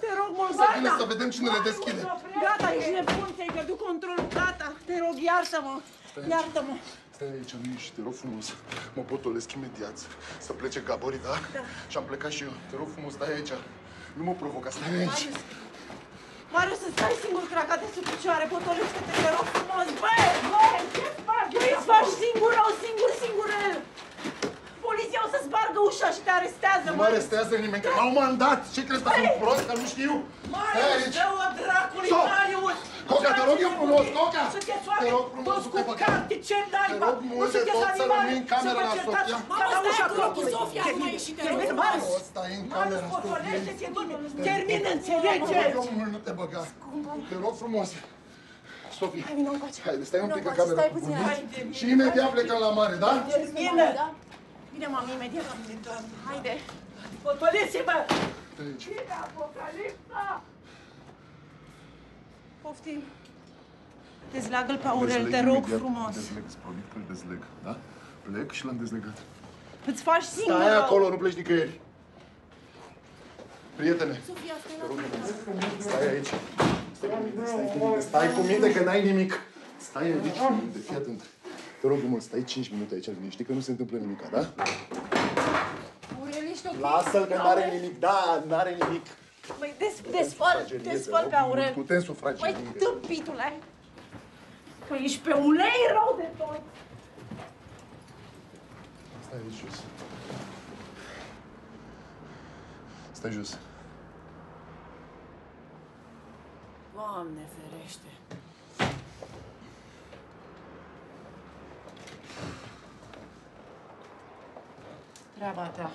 Te rog, mult, gata! Să vină să vedem cine le deschide! Gata, ești nebun, ți-ai pierdut controlul, gata! Te rog, iartă-mă! Iartă-mă! Stai aici, nu ieși, te rog frumos! Mă potolesc imediat să plece Gabori, da? Da! Și-am plecat și eu, te rog frumos, stai aici! Nu mă provoca, stai aici! Marius, să stai singur, craca de sub picioare, potolește-te, te rog frumos! Băi, băi, ce-ți faci? Tu îți faci singur, au singur, singurel! Poliția o să-ți bargă ușa și te arestează, mă! Nu mă arestează nimeni, că m-au mandat! Ce crezi că sunt prost, că nu știu? Marius, dă-o dracului, Marius! Coca, te rog eu frumos, Coca! Te rog frumos, Coca! Te rog mult de tot să rămâi în camera la Sofia! Mamă, stai acolo cu Sofia, nu mai ieși, te rog! Marius, Marius, potolește-ți, termină, înțelege! Nu te băga! Te rog frumos! Sofia, haide, stai un pic în camera cu bunici și imediat plecăm la mare, da? Termină! Bine, mami, imediat. Haide. Potolește-mă! Bine, apocalipsa! Poftim. Dezleagă-l pe Aurel, te rog frumos. Dezleg, îți promit că-l dezleg, da? Plec și l-am dezlegat. Îți faci singur. Stai acolo, nu pleci nicăieri. Prietene, te rog, stai aici. Stai cu minte, că n-ai nimic. Stai aici, fii atent. Te rog frumos, stai 5 minute aici, Alvin, știi că nu se întâmplă nimica, da? Aurel, ești ok? Lasă-l, că n-are nimic, da, n-are nimic. Măi, desfăl pe Aurel. Putem sufragerie. Măi, tâmpitule! Că ești pe ulei rău de tot! Stai aici jos. stai jos. Doamne ferește! Treaba ta.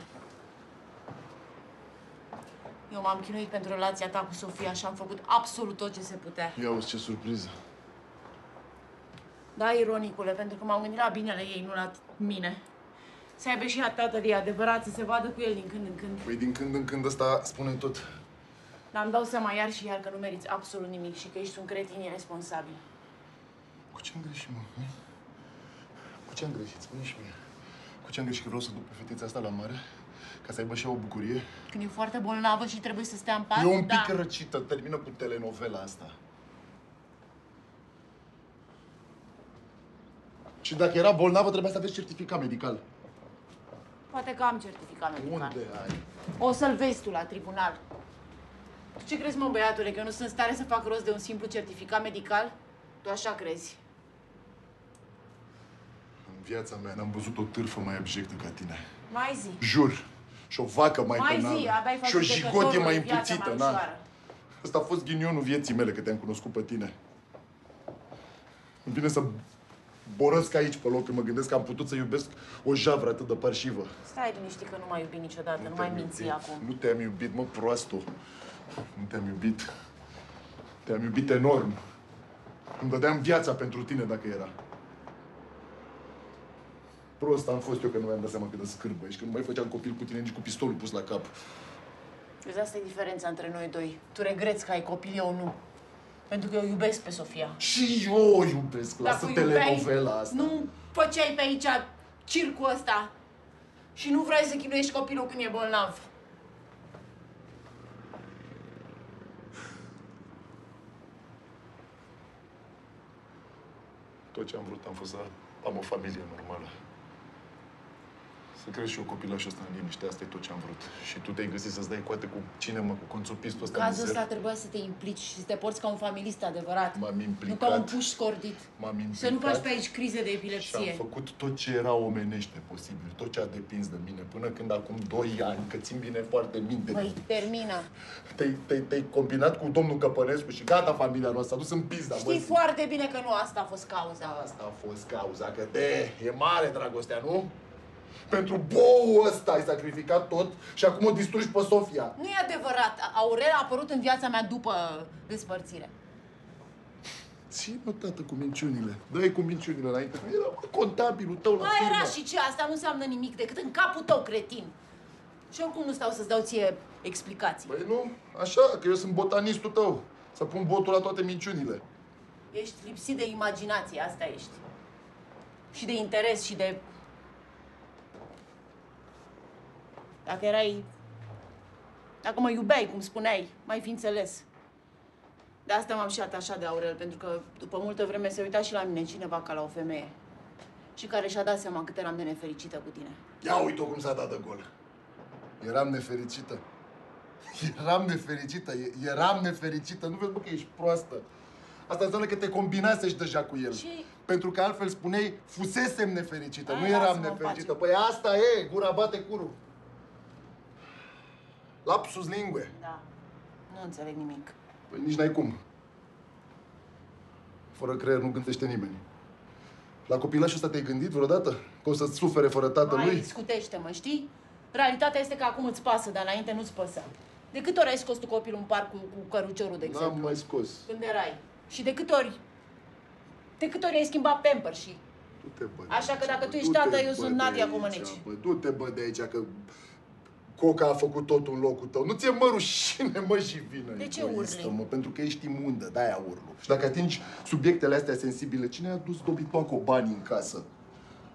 Eu m-am chinuit pentru relația ta cu Sofia și am făcut absolut tot ce se putea. Ia uite ce surpriză! Da, ironicule, pentru că m-am gândit la binele ei, nu la mine. Să aibă și a tatăl ei adevărat, să se vadă cu el din când în când. Păi din când în când ăsta spune tot. Dar îmi dau seama iar și iar că nu meriți absolut nimic și că ești un cretin irresponsabil. Cu ce am greșit, mă? Cu ce am greșit? Spune și mie. Cu ce am greșit că vreau să duc pe fetița asta la mare? Ca să aibă și o bucurie? Când e foarte bolnavă și trebuie să stea în pat? E un pic răcită. Termină cu telenovela asta. Și dacă era bolnavă, trebuia să aveți certificat medical. Poate că am certificat medical. Unde ai? O să-l vezi tu la tribunal. Tu ce crezi, mă, băiatule, că eu nu sunt în stare să fac rost de un simplu certificat medical? Tu așa crezi? În viața mea n-am văzut o târfă mai abjectă ca tine. Mai zi. Jur. Și o vacă mai penală. Și o jigotie mai împuțită. Asta a fost ghinionul vieții mele, că te-am cunoscut pe tine. Îmi vine să... borăsc aici pe loc, când mă gândesc că am putut să iubesc o javră atât de parșivă. Stai liniștit că nu m-ai iubit niciodată, nu mai minți acum. Nu te-am iubit, mă, proastul. Nu te-am iubit. Te-am iubit enorm. Îmi dădeam viața pentru tine dacă era. Prost am fost eu că nu mi-am dat seama cât de scârbă ești, că nu mai făceam copil cu tine nici cu pistolul pus la cap. Vezi, asta e diferența între noi doi. Tu regreți că ai copil, eu nu. Pentru că eu iubesc pe Sofia. Și eu o iubesc, lasă telenovela asta. Nu făceai pe aici circul ăsta. Și nu vrei să chinuiești copilul când e bolnav. Tot ce am vrut am fost să am o familie normală. Să crești și eu copilașul ăsta în liniște, asta e tot ce am vrut. Și tu te-ai găsit să-ți dai coate cu cine, mă, cu conțupistul ăsta. Cazul ăsta trebuia să te implici și să te porți ca un familist adevărat. M-am implicat. Nu ca un puș scordit. M-am implicat. Să nu faci pe aici crize de epilepsie. Și am făcut tot ce era omenește posibil, tot ce a depins de mine, până când acum 2 ani, că țin bine foarte minte. Băi, termină. Te-ai combinat cu domnul Căpănescu și gata, familia noastră, a dus în pizda. Știi foarte bine că nu asta a fost cauza. Asta a fost cauza, că e mare dragostea, nu? Pentru boul ăsta ai sacrificat tot și acum o distrugi pe Sofia. Nu e adevărat. Aurel a apărut în viața mea după despărțire. Ține-o, tată, cu minciunile. Dă-i cu minciunile înainte. Era contabilul tău la firmă. Era și ce? Asta nu înseamnă nimic decât în capul tău, cretin. Și oricum nu stau să-ți dau ție explicații. Păi nu, așa, că eu sunt botanistul tău. Să pun botul la toate minciunile. Ești lipsit de imaginație, asta ești. Și de interes și de... Dacă erai... Dacă mă iubeai, cum spuneai, mai fi înțeles. De asta m-am și atașat de Aurel, pentru că după multă vreme se uita și la mine cineva ca la o femeie. Și care și-a dat seama cât eram de nefericită cu tine. Ia uite-o cum s-a dat de gol. Eram nefericită. Eram nefericită. Eram nefericită. Nu vezi, bă, că ești proastă. Asta înseamnă că te combinasești deja cu el. Și... pentru că altfel spuneai, fusesem nefericită. Ai, nu eram nefericită. Păi asta e, gura bate curul. Lapsus lingue. Da. Nu înțeleg nimic. Păi nici n-ai cum. Fără creier nu gândește nimeni. La copilașul ăsta te-ai gândit vreodată? Că o să-ți sufere fără tatălui? Mai discutește-mă, știi? Realitatea este că acum îți pasă, dar înainte nu-ți păsa. De câte ori ai scos tu copilul în parc cu căruciorul, de exemplu? N-am mai scos. Când erai. Și de câte ori... de câte ori ai schimbat pamper și... du-te, bă, de așa de că aici, dacă tu ești tată, eu sunt Nadia Comăneci. Du-te, bă, de aici, că... Coca a făcut totul în locul tău. Nu ți-e mă rușine, mă, și vină. De ce urli? Pentru că ești imundă, de-aia urlu. Și dacă atingi subiectele astea sensibile, cine a dus dobitoacul banii în casă?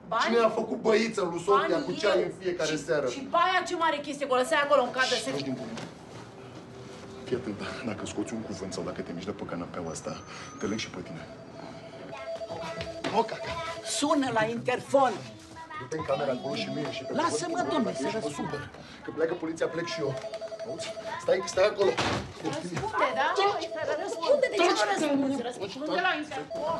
Banii? Cine a făcut băița lui Sofia cu ceai în fiecare seară? Și baia ce mare chestie, că o lăsai acolo în cadă să... Fii atent, dacă scoți un cuvânt sau dacă te miști de pe canapeaua asta, te leg și pe tine. O, Caca! Sună la interfon! Du-te în camera acolo și mie și pe... Lasă-mă, dom'le, să răspundă. Că pleacă poliția, plec și eu. Auzi? Stai acolo. Răspunde, da? Răspunde, de ce nu răspunde? Răspunde la interfon.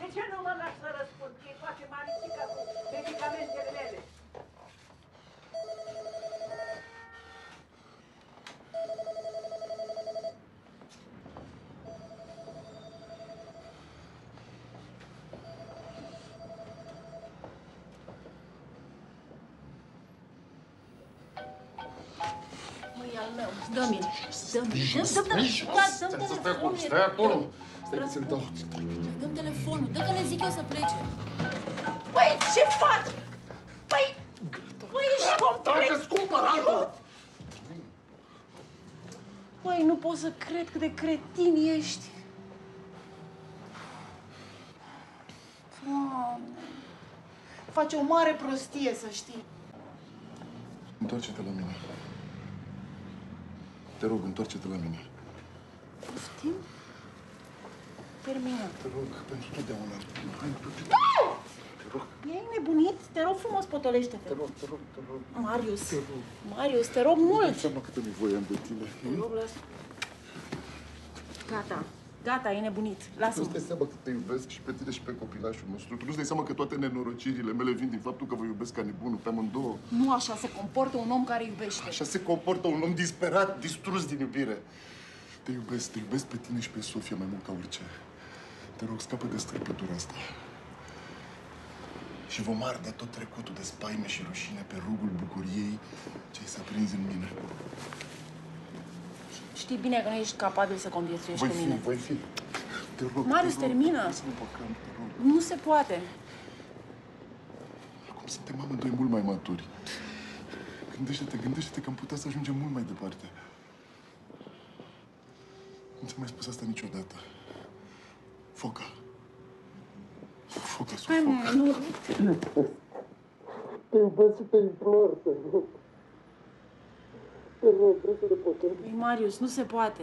De ce nu mă lași să răspund? Că-i face Marisica cu medicamentele mele. Dă-mi telefonul, dă că le zic eu să plece. Băi, ce fac? Băi, ești complet... Dacă-ți cumpăr altă! Băi, nu pot să cred cât de cretin ești. Doamne, faci o mare prostie, să știi. Întoarce-te la mine. Te rog, întoarce-te la mine. Poftim? Termină. Te rog, pentru totdeauna. Nu! Te rog. E nebunit? Te rog frumos, potolește-te. Te rog, te rog, te rog. Marius. Te rog. Marius, te rog mult. Nu-mi seama câtă nevoie am de tine. Te rog, las. Gata. Gata, e nebunit. Lasă-mă. Nu-ți dai seama că te iubesc și pe tine și pe copilașul nostru. Tu nu-ți dai seama că toate nenorocirile mele vin din faptul că vă iubesc ca nebunul pe amândouă. Nu așa se comportă un om care iubește. Așa se comportă un om disperat, distrus din iubire. Te iubesc pe tine și pe Sofia mai mult ca orice. Te rog, scapă de străpătura asta. Și vom arde tot trecutul de spaime și rușine pe rugul bucuriei ce-i s-a prins în mine. Știi bine că nu ești capabil să conviețuiești cu mine. Voi fi, te rog, Marius, termină! Nu se poate. Acum suntem amândoi mult mai maturi. Gândește-te, gândește-te că am putea să ajungem mult mai departe. Nu ți-am mai spus asta niciodată. Foca. Foca, sub foca. Hai, nu. Te iubesc și te implor, te rog. Te rog, vreau să te potezi. Păi, Marius, nu se poate.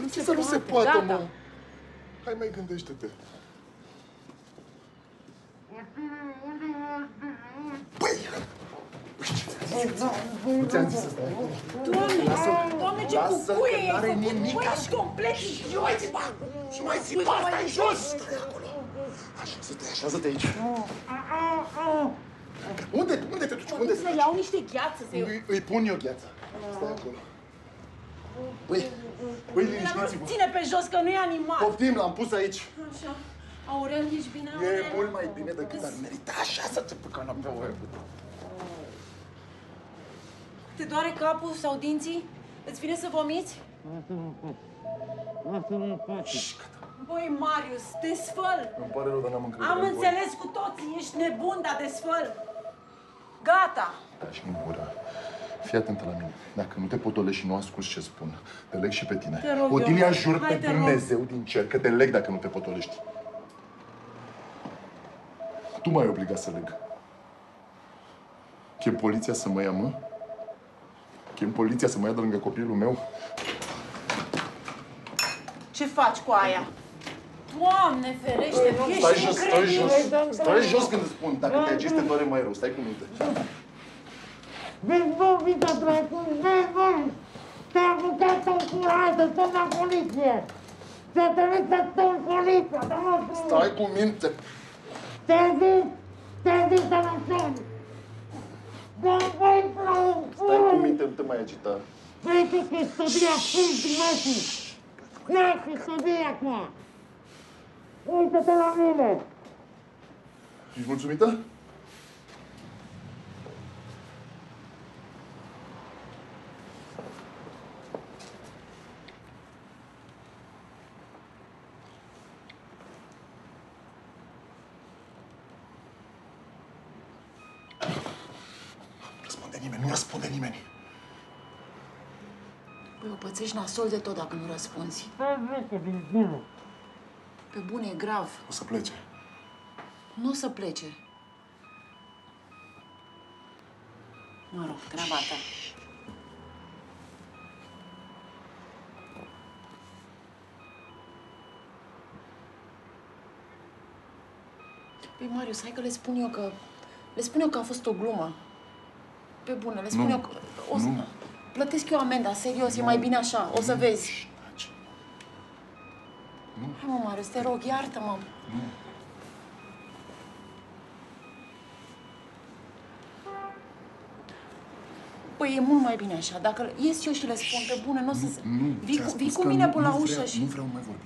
Nu se poate. Nu se poate, mă. Hai, mai gândește-te. Nu ți-am zis asta. Doamne, ce cucuie e! Băi, ești complet idiot! Și mai țipa asta în jos! Stai acolo! Așează-te, așează-te aici! Unde? Unde te duci? Unde să iau niște gheață, să iau... Îi pun eu gheața. Stai acolo. Băi, liniștiți-vă! Ține pe jos, că nu e animal! Poftim, l-am pus aici! Așa. Aurel, ești bine, Aurel? E mult mai bine decât ar merita. Așează-te pe canapea, Aurel! Te doare capul sau dinții? Îți vine să vomiți? Băi, Marius, desfăl! Îmi pare rău, dar n-am încredere. Am înțeles cu toții, ești nebun, dar desfăl! Gata! Taci din gură. Fii atentă la mine. Dacă nu te potolești și nu asculți ce spun, te leg și pe tine. Te rog, Otilia, jur pe Dumnezeu din cer că te leg dacă nu te potolești. Tu m-ai obligat să leg. Chem poliția să mă ia, mă? Chem poliția să mă ia de lângă copilul meu? Ce faci cu aia? Doamne ferește, ești incredibil! Stai jos când îți spun. Dacă te agiți, te doare mai rău. Stai cu minte. Vezi, bă, vita dracu! Vezi, bă! Te-a apucat să-mi curată! Sunt la poliție! Te-a trebuit să stăm poliția! Stai cu minte! Te-a zis să mă sun! Stai cu minte, nu te mai agita. Vrei să fii Sofia, fii măsii! N-ai fi Sofia acum! Uită-te la mine! Ești mulțumită? Pățești nasol de tot dacă nu răspunzi. Pe bune, e grav. O să plece. Nu o să plece. Mă rog, treaba ta. Păi, Marius, hai că le spun eu că... Le spun eu că a fost o glumă. Pe bune, le spun eu că... O să... Plătesc eu amenda, serios, e mai bine așa, o să vezi. Hai, mă, Marius, te rog, iartă-mă. Păi, e mult mai bine așa, dacă ies eu și le spun pe bune, nu o să... Vii cu mine până la ușă și... Nu vreau mai vorbi.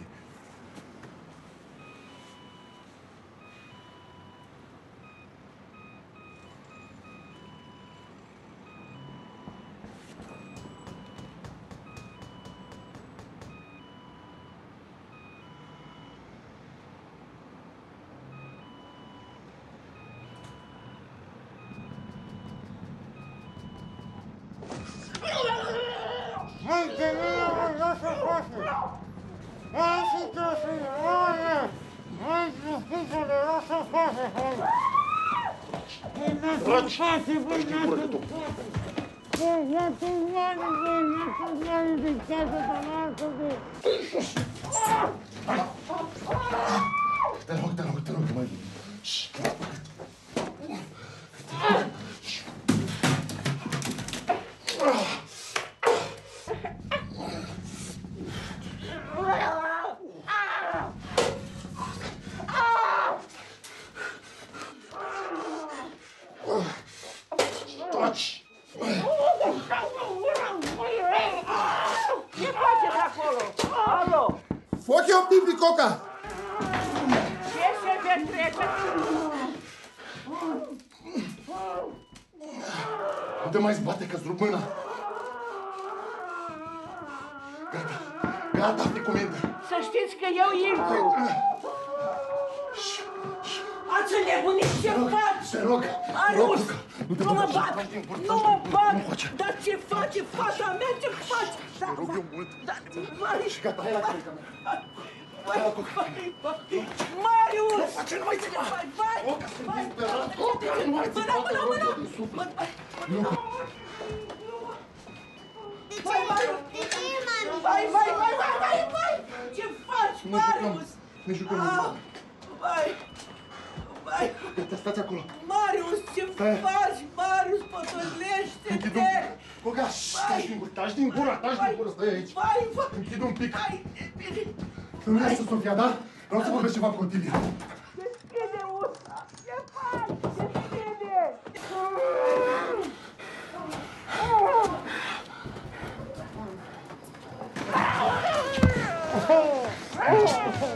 Marius! Ce nu mai ține? Vai! Ce faci, Marius? Ne jucăm noi. Vai! Gata, stați acolo. Marius, ce faci? Marius, potolește-te! Coca, taci din gură, stai aici. Închid un pic. Nu este Sofia, da? Vreau să vorbesc ceva cu Otilia. Deschide ușa! Ce faci? Deschide!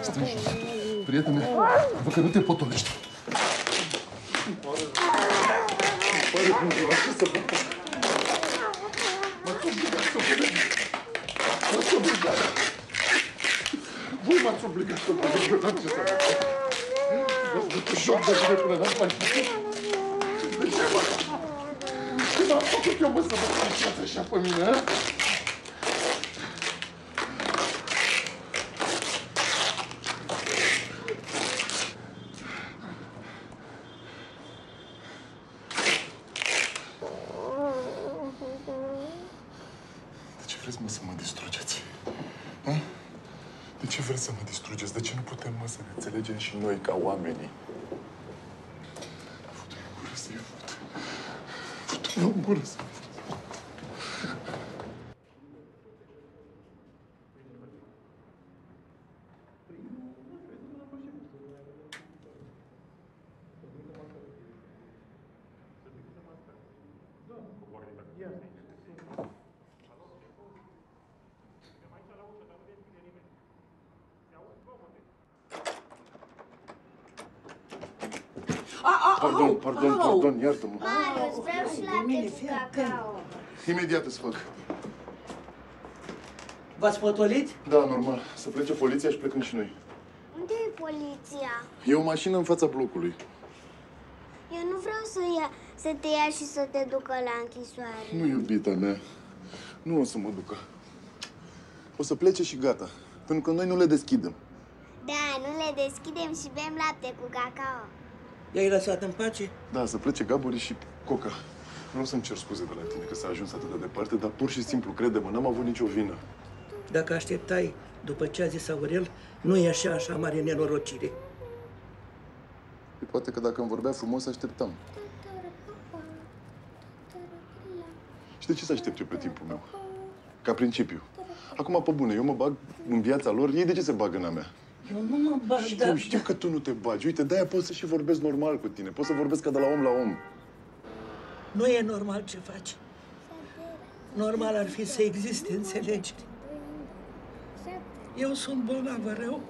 Stai jos, prietene. Văd că nu te potolești. Îmi pare bună, așa să văd. M-ați obligat. Voi m-ați obligat să mă zic, eu n-am ce să fac. Vreau să joc de bine până n-am mai făcut. De ce, mă? Când am făcut eu, mă, să mă striceați așa pe mine, a? De ce vreți, mă, să mă distrugeți? A? De ce vreți să mă distrugeți? De ce nu putem, mă, să ne înțelegem și noi ca oamenii? Fute-mi în gură să-i fut. Fute-mi în gură să-i fut. Pardon, iartă-mă. Marius, vreau și la text cacao. Imediat îți fac. V-ați potolit? Da, normal. Să plece poliția și plecăm și noi. Unde e poliția? E o mașină în fața blocului. Eu nu vreau să te ia și să te ducă la închisoare. Nu, iubita mea. Nu o să mă ducă. O să plece și gata. Pentru că noi nu le deschidem. Da, nu le deschidem și bem lapte cu cacao. I-ai lăsat în pace? Da, să plece Gaburi și Coca. Vreau să-mi cer scuze de la tine că s-a ajuns atât de departe, dar pur și simplu, crede-mă, n-am avut nicio vină. Dacă așteptai după ce a zis Aurel, nu e așa mare nenorocire. E poate că dacă îmi vorbea frumos, așteptam. Și de ce să aștept eu pe timpul meu? Ca principiu. Acum, pe bune, eu mă bag în viața lor, ei de ce se bagă în a mea? Eu nu mă bag, știu că tu nu te bagi. Uite, de-aia pot să și vorbesc normal cu tine. Pot să vorbesc ca de la om la om. Nu e normal ce faci. Normal ar fi să existe înțelegeri. Eu sunt bolnavă rău,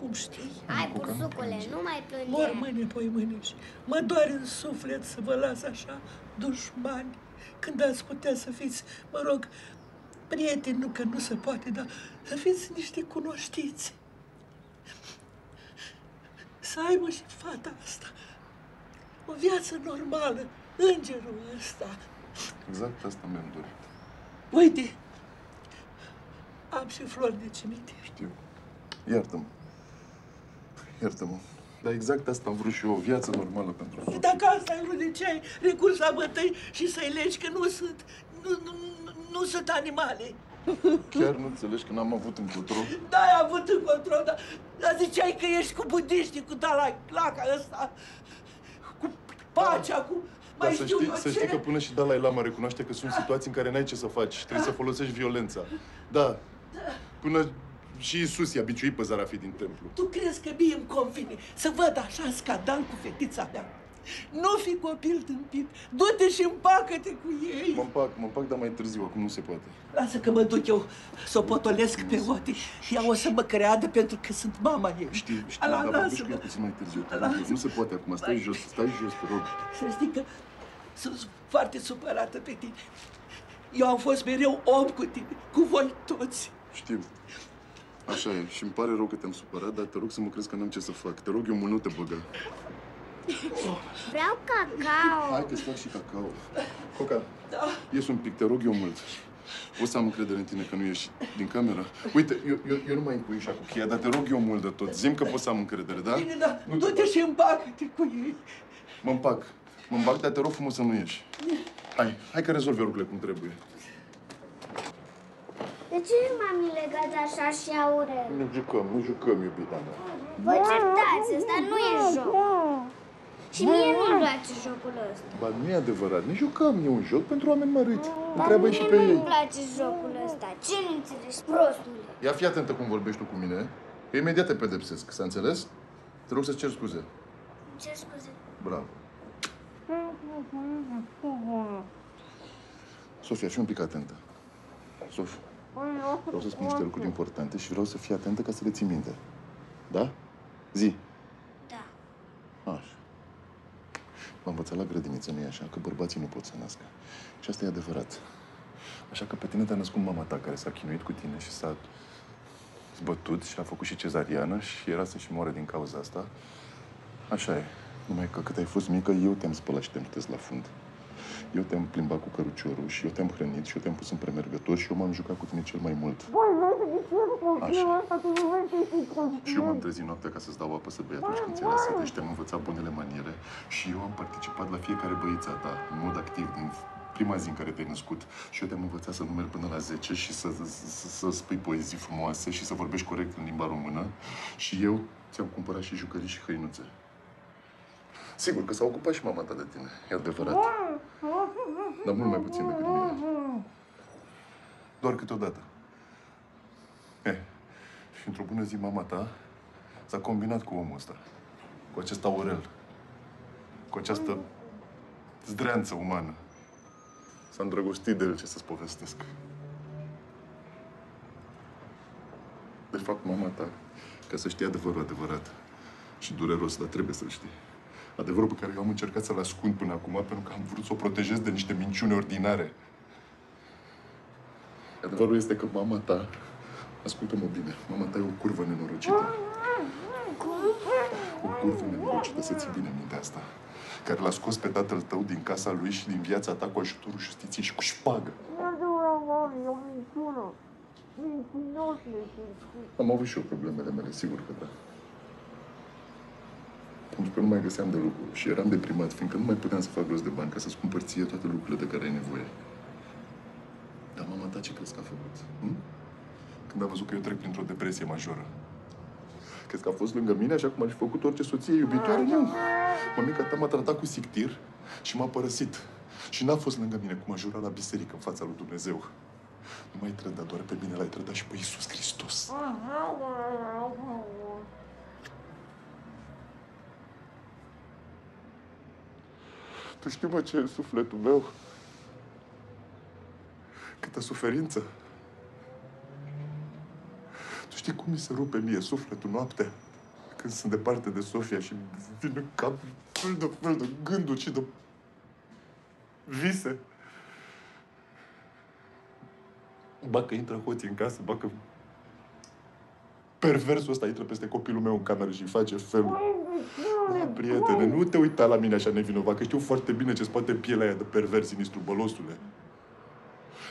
cum știi. Hai, bursucule, nu mai plânge. Mor mâine, poi mâine. Mă doare în suflet să vă las așa, dușmani. Când ați putea să fiți, mă rog, prieteni, nu că nu se poate, dar să fiți niște cunoștințe. Să aibă și fata asta o viață normală, îngerul ăsta. Exact asta mi-am dorit. Uite, Am și flori de cimitir. Știu. Iartă-mă. Iartă-mă. Dar exact asta am vrut și eu, o viață normală pentru Sofia. Dacă asta e, de ce ai recurs la bătăi și să-i legi că nu sunt, nu sunt animale? Chiar nu înțelegi că n-am avut încotro? Da, ai avut încotro, dar ziceai că ești cu budiștii, cu Dalai Lama ăsta, cu pacea, cu... Dar să știi că până și Dalai Lama recunoaște că sunt situații în care n-ai ce să faci, trebuie să folosești violența. Da, până... Și Iisus i-a biciuit pe Zarafii din templu. Tu crezi că mie îmi convine să văd așa scadan cu fetița mea? Nu fi copil tâmpit, du-te și împacă-te cu ei! Mă împac, dar mai târziu, acum nu se poate. Lasă că mă duc eu să o potolesc pe Oti. Ea o să mă creadă pentru că sunt mama ei. Știi, dar mă duci că e puțin mai târziu. Nu se poate acum, stai jos, te rog. Să știi că sunt foarte supărată pe tine. Eu am fost mereu om cu tine, cu voi toți. Știu. Așa e. Și îmi pare rău că te-am supărat, dar te rog să mă crezi că n-am ce să fac. Te rog eu, mă, nu te băga. Vreau cacao. Hai că-ți fac și cacao. Coca, da. Ies un pic, te rog eu mult. O să am încredere în tine că nu ieși din camera. Uite, eu nu mai încuișa cu cheia, dar te rog eu mult de tot. Zi-mi că poți să am încredere, da? Bine, da. Du-te și împacă-te cu ei. Mă împac, dar te rog frumos să nu ieși. Hai că rezolvi lucrurile cum trebuie. De ce e mami legat așa și Aurel? Nu jucăm, iubita mea. Vă certați, ăsta nu e joc. Și mie nu-mi place jocul ăsta. Ba, nu e adevărat, ne jucăm, e un joc pentru oameni măriți. Întreabă-i și pe ei. Nu-mi place jocul ăsta, ce nu înțelegi, prostule? Ia fii atentă cum vorbești tu cu mine, că imediat te pedepsesc, s-a înțeles? Te rog să-ți ceri scuze. Îmi cer scuze. Bravo. Sofia, și un pic atentă. Sofia. Vreau să spun niște lucruri importante și vreau să fii atentă ca să le ții minte. Da? Zi. Da. Așa. M-am învățat la grădiniță, nu-i așa? Că bărbații nu pot să nască. Și asta e adevărat. Așa că pe tine te-a născut mama ta, care s-a chinuit cu tine și s-a zbătut și a făcut și cezariană și era să-și moară din cauza asta. Așa e. Numai că cât ai fost mică, eu te-am spălat și te-am putez la fund. Eu te-am plimbat cu căruciorul și eu te-am hrănit și eu te-am pus în premergător și eu m-am jucat cu tine cel mai mult. Așa. Și eu m-am trezit noaptea ca să-ți dau apă să bei atunci când ți-era sete și te-am învățat bunele maniere și eu am participat la fiecare băița ta, în mod activ, din prima zi în care te-ai născut și eu te-am învățat să numeri până la 10 și să spui poezii frumoase și să vorbești corect în limba română și eu ți-am cumpărat și jucării și hăinuțe. Sigur că s-a ocupat și mama ta de tine, e adevărat. Dar mult mai puțin decât mine. Doar câteodată. Și într-o bună zi, mama ta s-a combinat cu omul ăsta. Cu acest Aurel. Cu această zdreanță umană. S-a îndrăgostit de el, ce să-ți povestesc. De fapt, mama ta, ca să știi adevărul adevărat și dureros, dar trebuie să-l știi. Adevărul pe care eu am încercat să-l ascund până acum, pentru că am vrut să o protejez de niște minciuni ordinare. Adevărul este că mama ta... Ascultă-mă bine, mama ta e o curvă nenorocită. O curvă nenorocită, să ții bine mintea asta. Care l-a scos pe tatăl tău din casa lui și din viața ta cu ajutorul justiției și cu șpagă. Am avut și eu problemele mele, sigur că da. Pentru că nu mai găseam de lucru și eram deprimat, fiindcă nu mai puteam să fac rost de bani ca să-ți cumpăr ție toate lucrurile de care ai nevoie. Dar mama ta ce crezi că a făcut? Când a văzut că eu trec printr-o depresie majoră. Crezi că a fost lângă mine așa cum ar fi făcut orice soție iubitoare? Nu! Mămica ta m-a tratat cu sictir și m-a părăsit. Și n-a fost lângă mine cum a jurat la biserică în fața lui Dumnezeu. Nu m-ai trădat doar pe mine, l-ai trădat și pe Iisus Hristos. Tu știi, mă, ce e în sufletul meu? Câtă suferință! Tu știi cum mi se rupe mie sufletul noaptea? Când sunt departe de Sofia și vin în cap fel de gânduri și de vise. Ba că intră hoții în casă, ba că perversul ăsta intră peste copilul meu în cameră și îi face felul. Da, prietene, nu te uita la mine așa nevinovat, că știu foarte bine ce-ți poate pielea aia de pervers, sinistru, bălosule.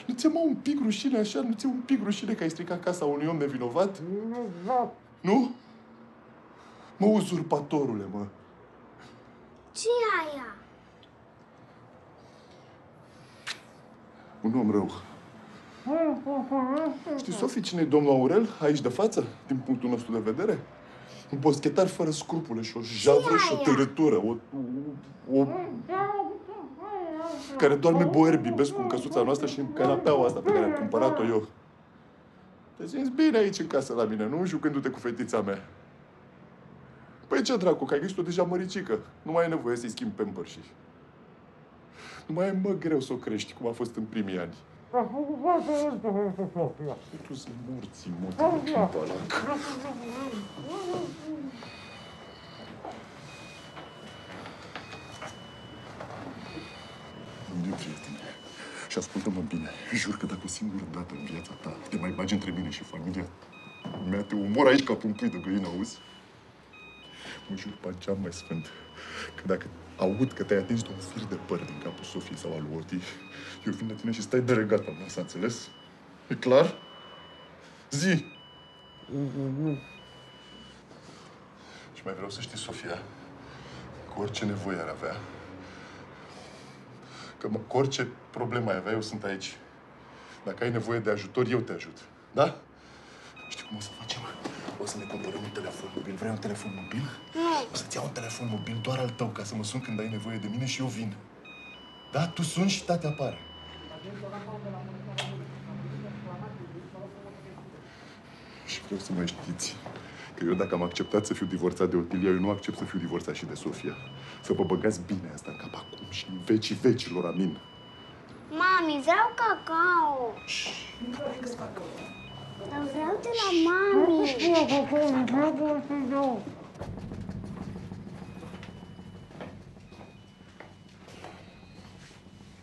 Nu ți-e mă un pic rușine așa? Nu ți-e un pic rușine că ai stricat casa unui om nevinovat? Nu? Mă, uzurpatorule, mă. Ce e aia? Un om rău. Știi, Sofie, cine e domnul Aurel aici de față, din punctul nostru de vedere? Un boschetar fără scrupule și o javră și o târâtură, care doarme boerbibescu în căsuța noastră și în canapeaua asta pe care am cumpărat-o eu. Te simți bine aici în casă la mine, nu? Jucându-te cu fetița mea. Păi ce dracu, că ai găsit-o deja măricică. Nu mai ai nevoie să-i schimbi pampersi. Nu mai e, mă, greu să o crești, cum a fost în primii ani. Tu-s morții, mă, de clipa ăla. Bine, prietene, și ascultă-mă bine. Jur că dacă o singură dată în viața ta te mai bagi între mine și familia mea, te omor aici ca pe un pui de găină, auzi? Mă jur pe aceam mai sfânt că dacă aud că te-ai atins de un fir de păr din capul Sofiei sau al lui Oti, eu vin la tine și stai de regata mea, s-a înțeles? E clar? Zi! Și mai vreau să știi, Sofia, că orice nevoie ar avea, că cu orice problemă ai avea, eu sunt aici. Dacă ai nevoie de ajutor, eu te ajut. Da? Știi cum o să facem? O să ne cumpărăm un telefon mobil. Vrei un telefon mobil? O să-ți iau un telefon mobil, doar al tău, ca să mă sun când ai nevoie de mine și eu vin. Da? Tu suni și tata apare. Și vreau să mai știți că eu, dacă am acceptat să fiu divorțat de Otilia, eu nu accept să fiu divorțat și de Sofia. Să vă băgați bine asta în cap acum și în vecii vecilor, amin. Mami, vreau cacao. Dar vreau de la mami.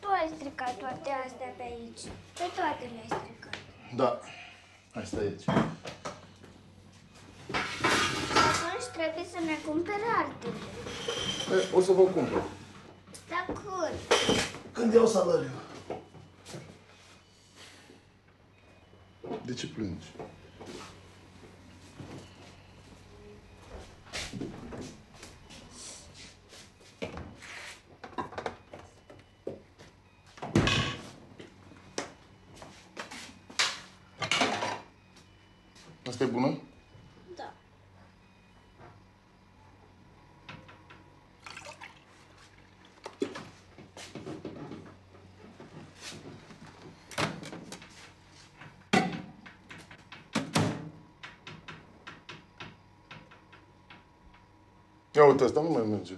Tu ai stricat toate astea pe aici. Pe toate le-ai stricat. Da. Asta e aici. Atunci trebuie să ne cumpere altele. O să vă cumpăr. Dar când? Când iau salariul. De ce plângi? Asta e bună? Da. Ia uite, asta nu mai merge.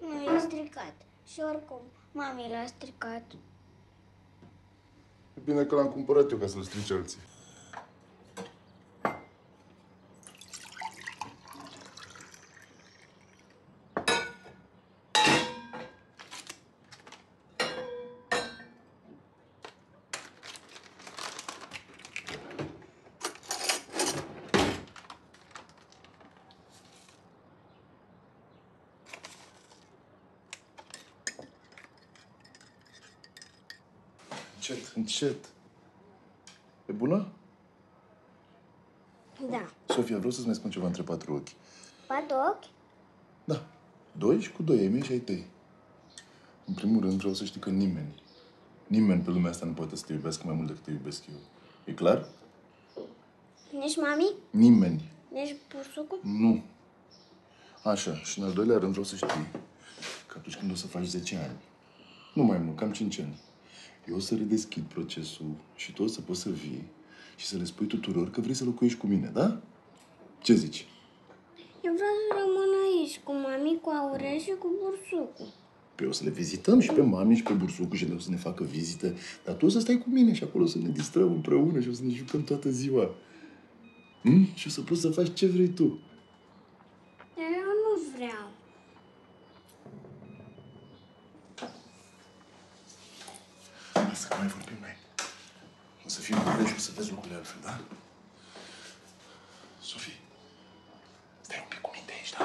Nu, e stricat. Și oricum, mami l-a stricat. E bine că l-am cumpărat eu ca să-l strice alții. Încet, încet. E bună? Da. Sofia, vreau să-ți mai spun ceva între patru ochi. Patru ochi? Da. Doi și cu doi, ai mei și ai tăi. În primul rând, vreau să știi că nimeni pe lumea asta nu poate să te iubească mai mult decât te iubesc eu. E clar? Nici mami? Nimeni. Nici Bursucu? Nu. Așa. Și în al doilea rând, vreau să știi că atunci când o să faci 10 ani, nu mai mult, cam 5 ani, eu o să redeschid procesul și tu o să poți să vii și să le spui tuturor că vrei să locuiești cu mine, da? Ce zici? Eu vreau să rămân aici, cu mami, cu Aurel și cu Bursucu. Păi o să le vizităm și pe mami și pe Bursucu și ele o să ne facă vizite, dar tu o să stai cu mine și acolo o să ne distrăm împreună și o să ne jucăm toată ziua. Și o să poți să faci ce vrei tu. Dar eu nu vreau. Să mai vorbim mai. O să fii în și o să vezi lucrurile altfel, da? Sofie, stai un pic cu minte aici, da?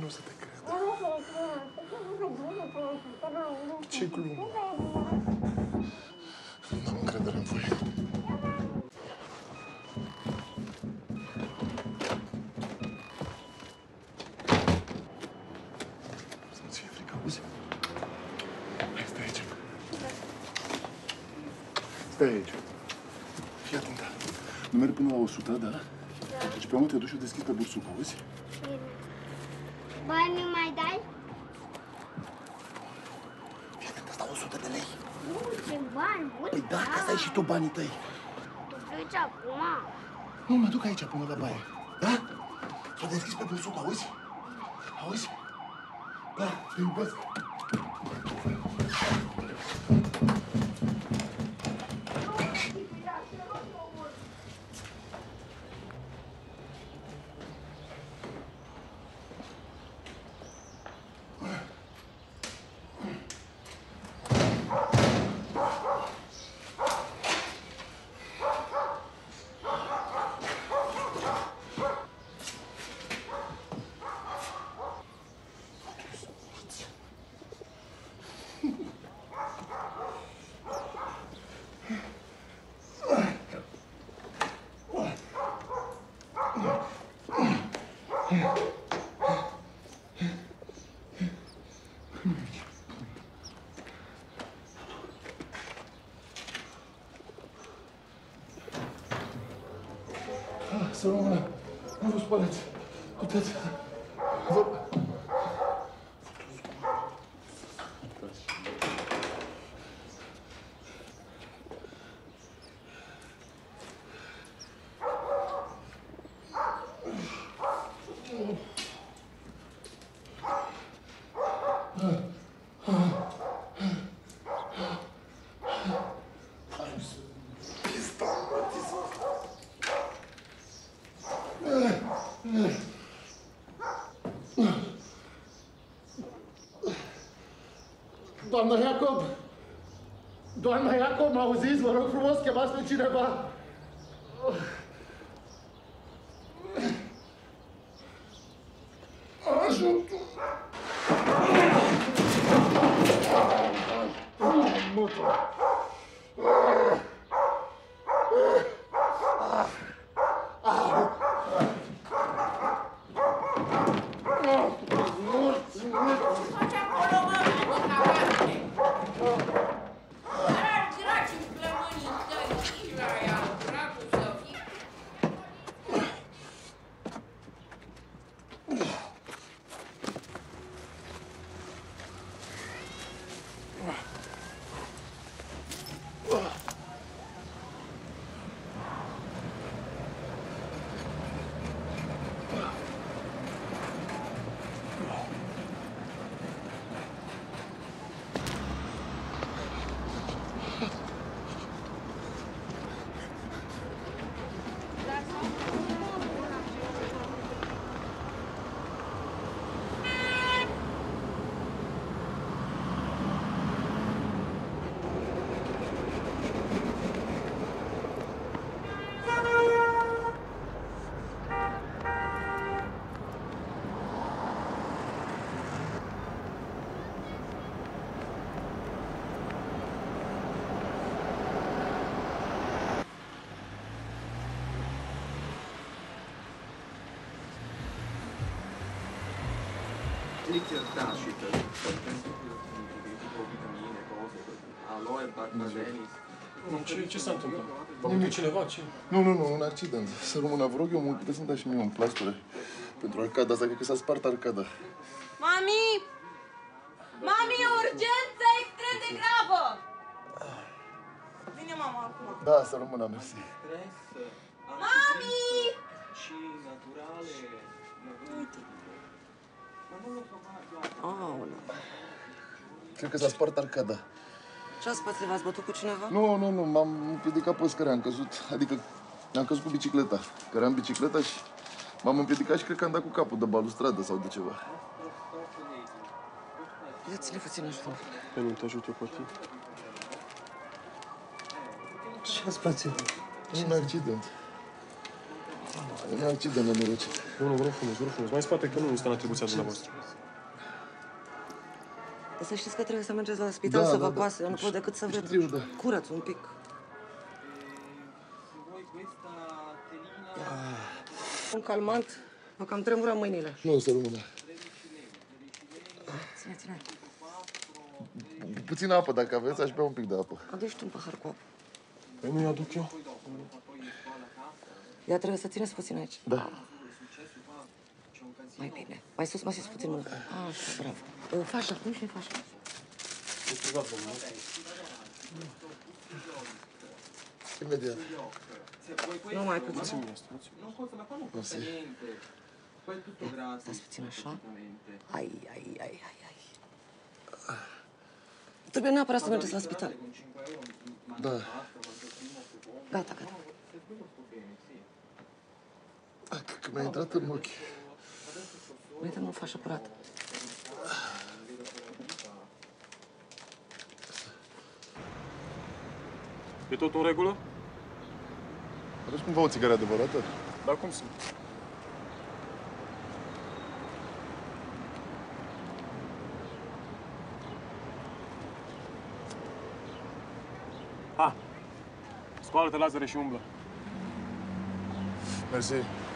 Nu se te crede. Ce glumă. Nu am încredere în voi. Stai aici. Fii atentă. Nu merg până la 100, da? Da. Deci pe urmă te duci și o deschizi pe Bursucu, auzi? Bine. Bani nu mai dai? Fii atentă, asta 100 de lei. Nu, ce bani buni. Păi da, ca să ai și tu banii tăi. Tu pleci acum? Nu, mă duc aici până la baie. Da? S-o deschizi pe Bursucu, auzi? Auzi? Da, te iubesc. Să rămână, nu vă spălați, puteți, vă... Doamna Iacob! Doamna Iacob, mă auziți? Vă rog frumos, chemați pe cineva! Ajută! Nici tașită, ce s-a întâmplat? Nimic. Cineva? Ce? Nu, un accident. Să rămână, vă rog eu, mă puteți să-mi dați și mie un plasture pentru arcada asta, cred că s-a spart arcada. Mami! Mami, urgență extrem de gravă! Vine mama acum. Da, să rămână, mersi. Mami! Și naturale. Uite. Aolea. Cred că s-a spart arcada. Ce ați pățit? V-ați bătut cu cineva? Nu, m-am împiedicat pe scări, am căzut. Adică, am căzut cu bicicleta. Căream bicicleta și m-am împiedicat și cred că am dat cu capul de balustradă sau de ceva. Ia-ți-le puțin ajutor. Păi nu, te ajut eu pe tine. Ce ați pățit? Un accident. Ia ucide nenorocit. Nu, vă rog frumos, mai spate că nu este în atribuția dumneavoastră. Să știți că trebuie să mergeți la spital să vă pase. Eu nu pot decât să vă curăț un pic. Un calmant, vă cam tremură mâinile. Nu o să rămână. Ține, ține. Puțină apă, dacă aveți, aș bea un pic de apă. Aduci tu un pahar cu apă. Păi nu-i aduc eu. Ea trebuie să țineți puțin aici. Da. Mai bine. Mai sus, puțin mult. Așa, bravo. Faci acum și faci. Imediat. Nu mai puțin. Stați puțin așa. Ai. Trebuie neapărat să mergeți la spital. Da. Gata, gata. Că mi-a intrat în ochi. Uite, nu-l faci apărat. E tot în regulă? Aduci cumva o țigară adevărată? Da, cum sunt? Ha! Scoală-te, Lazare, și umblă. Mersi.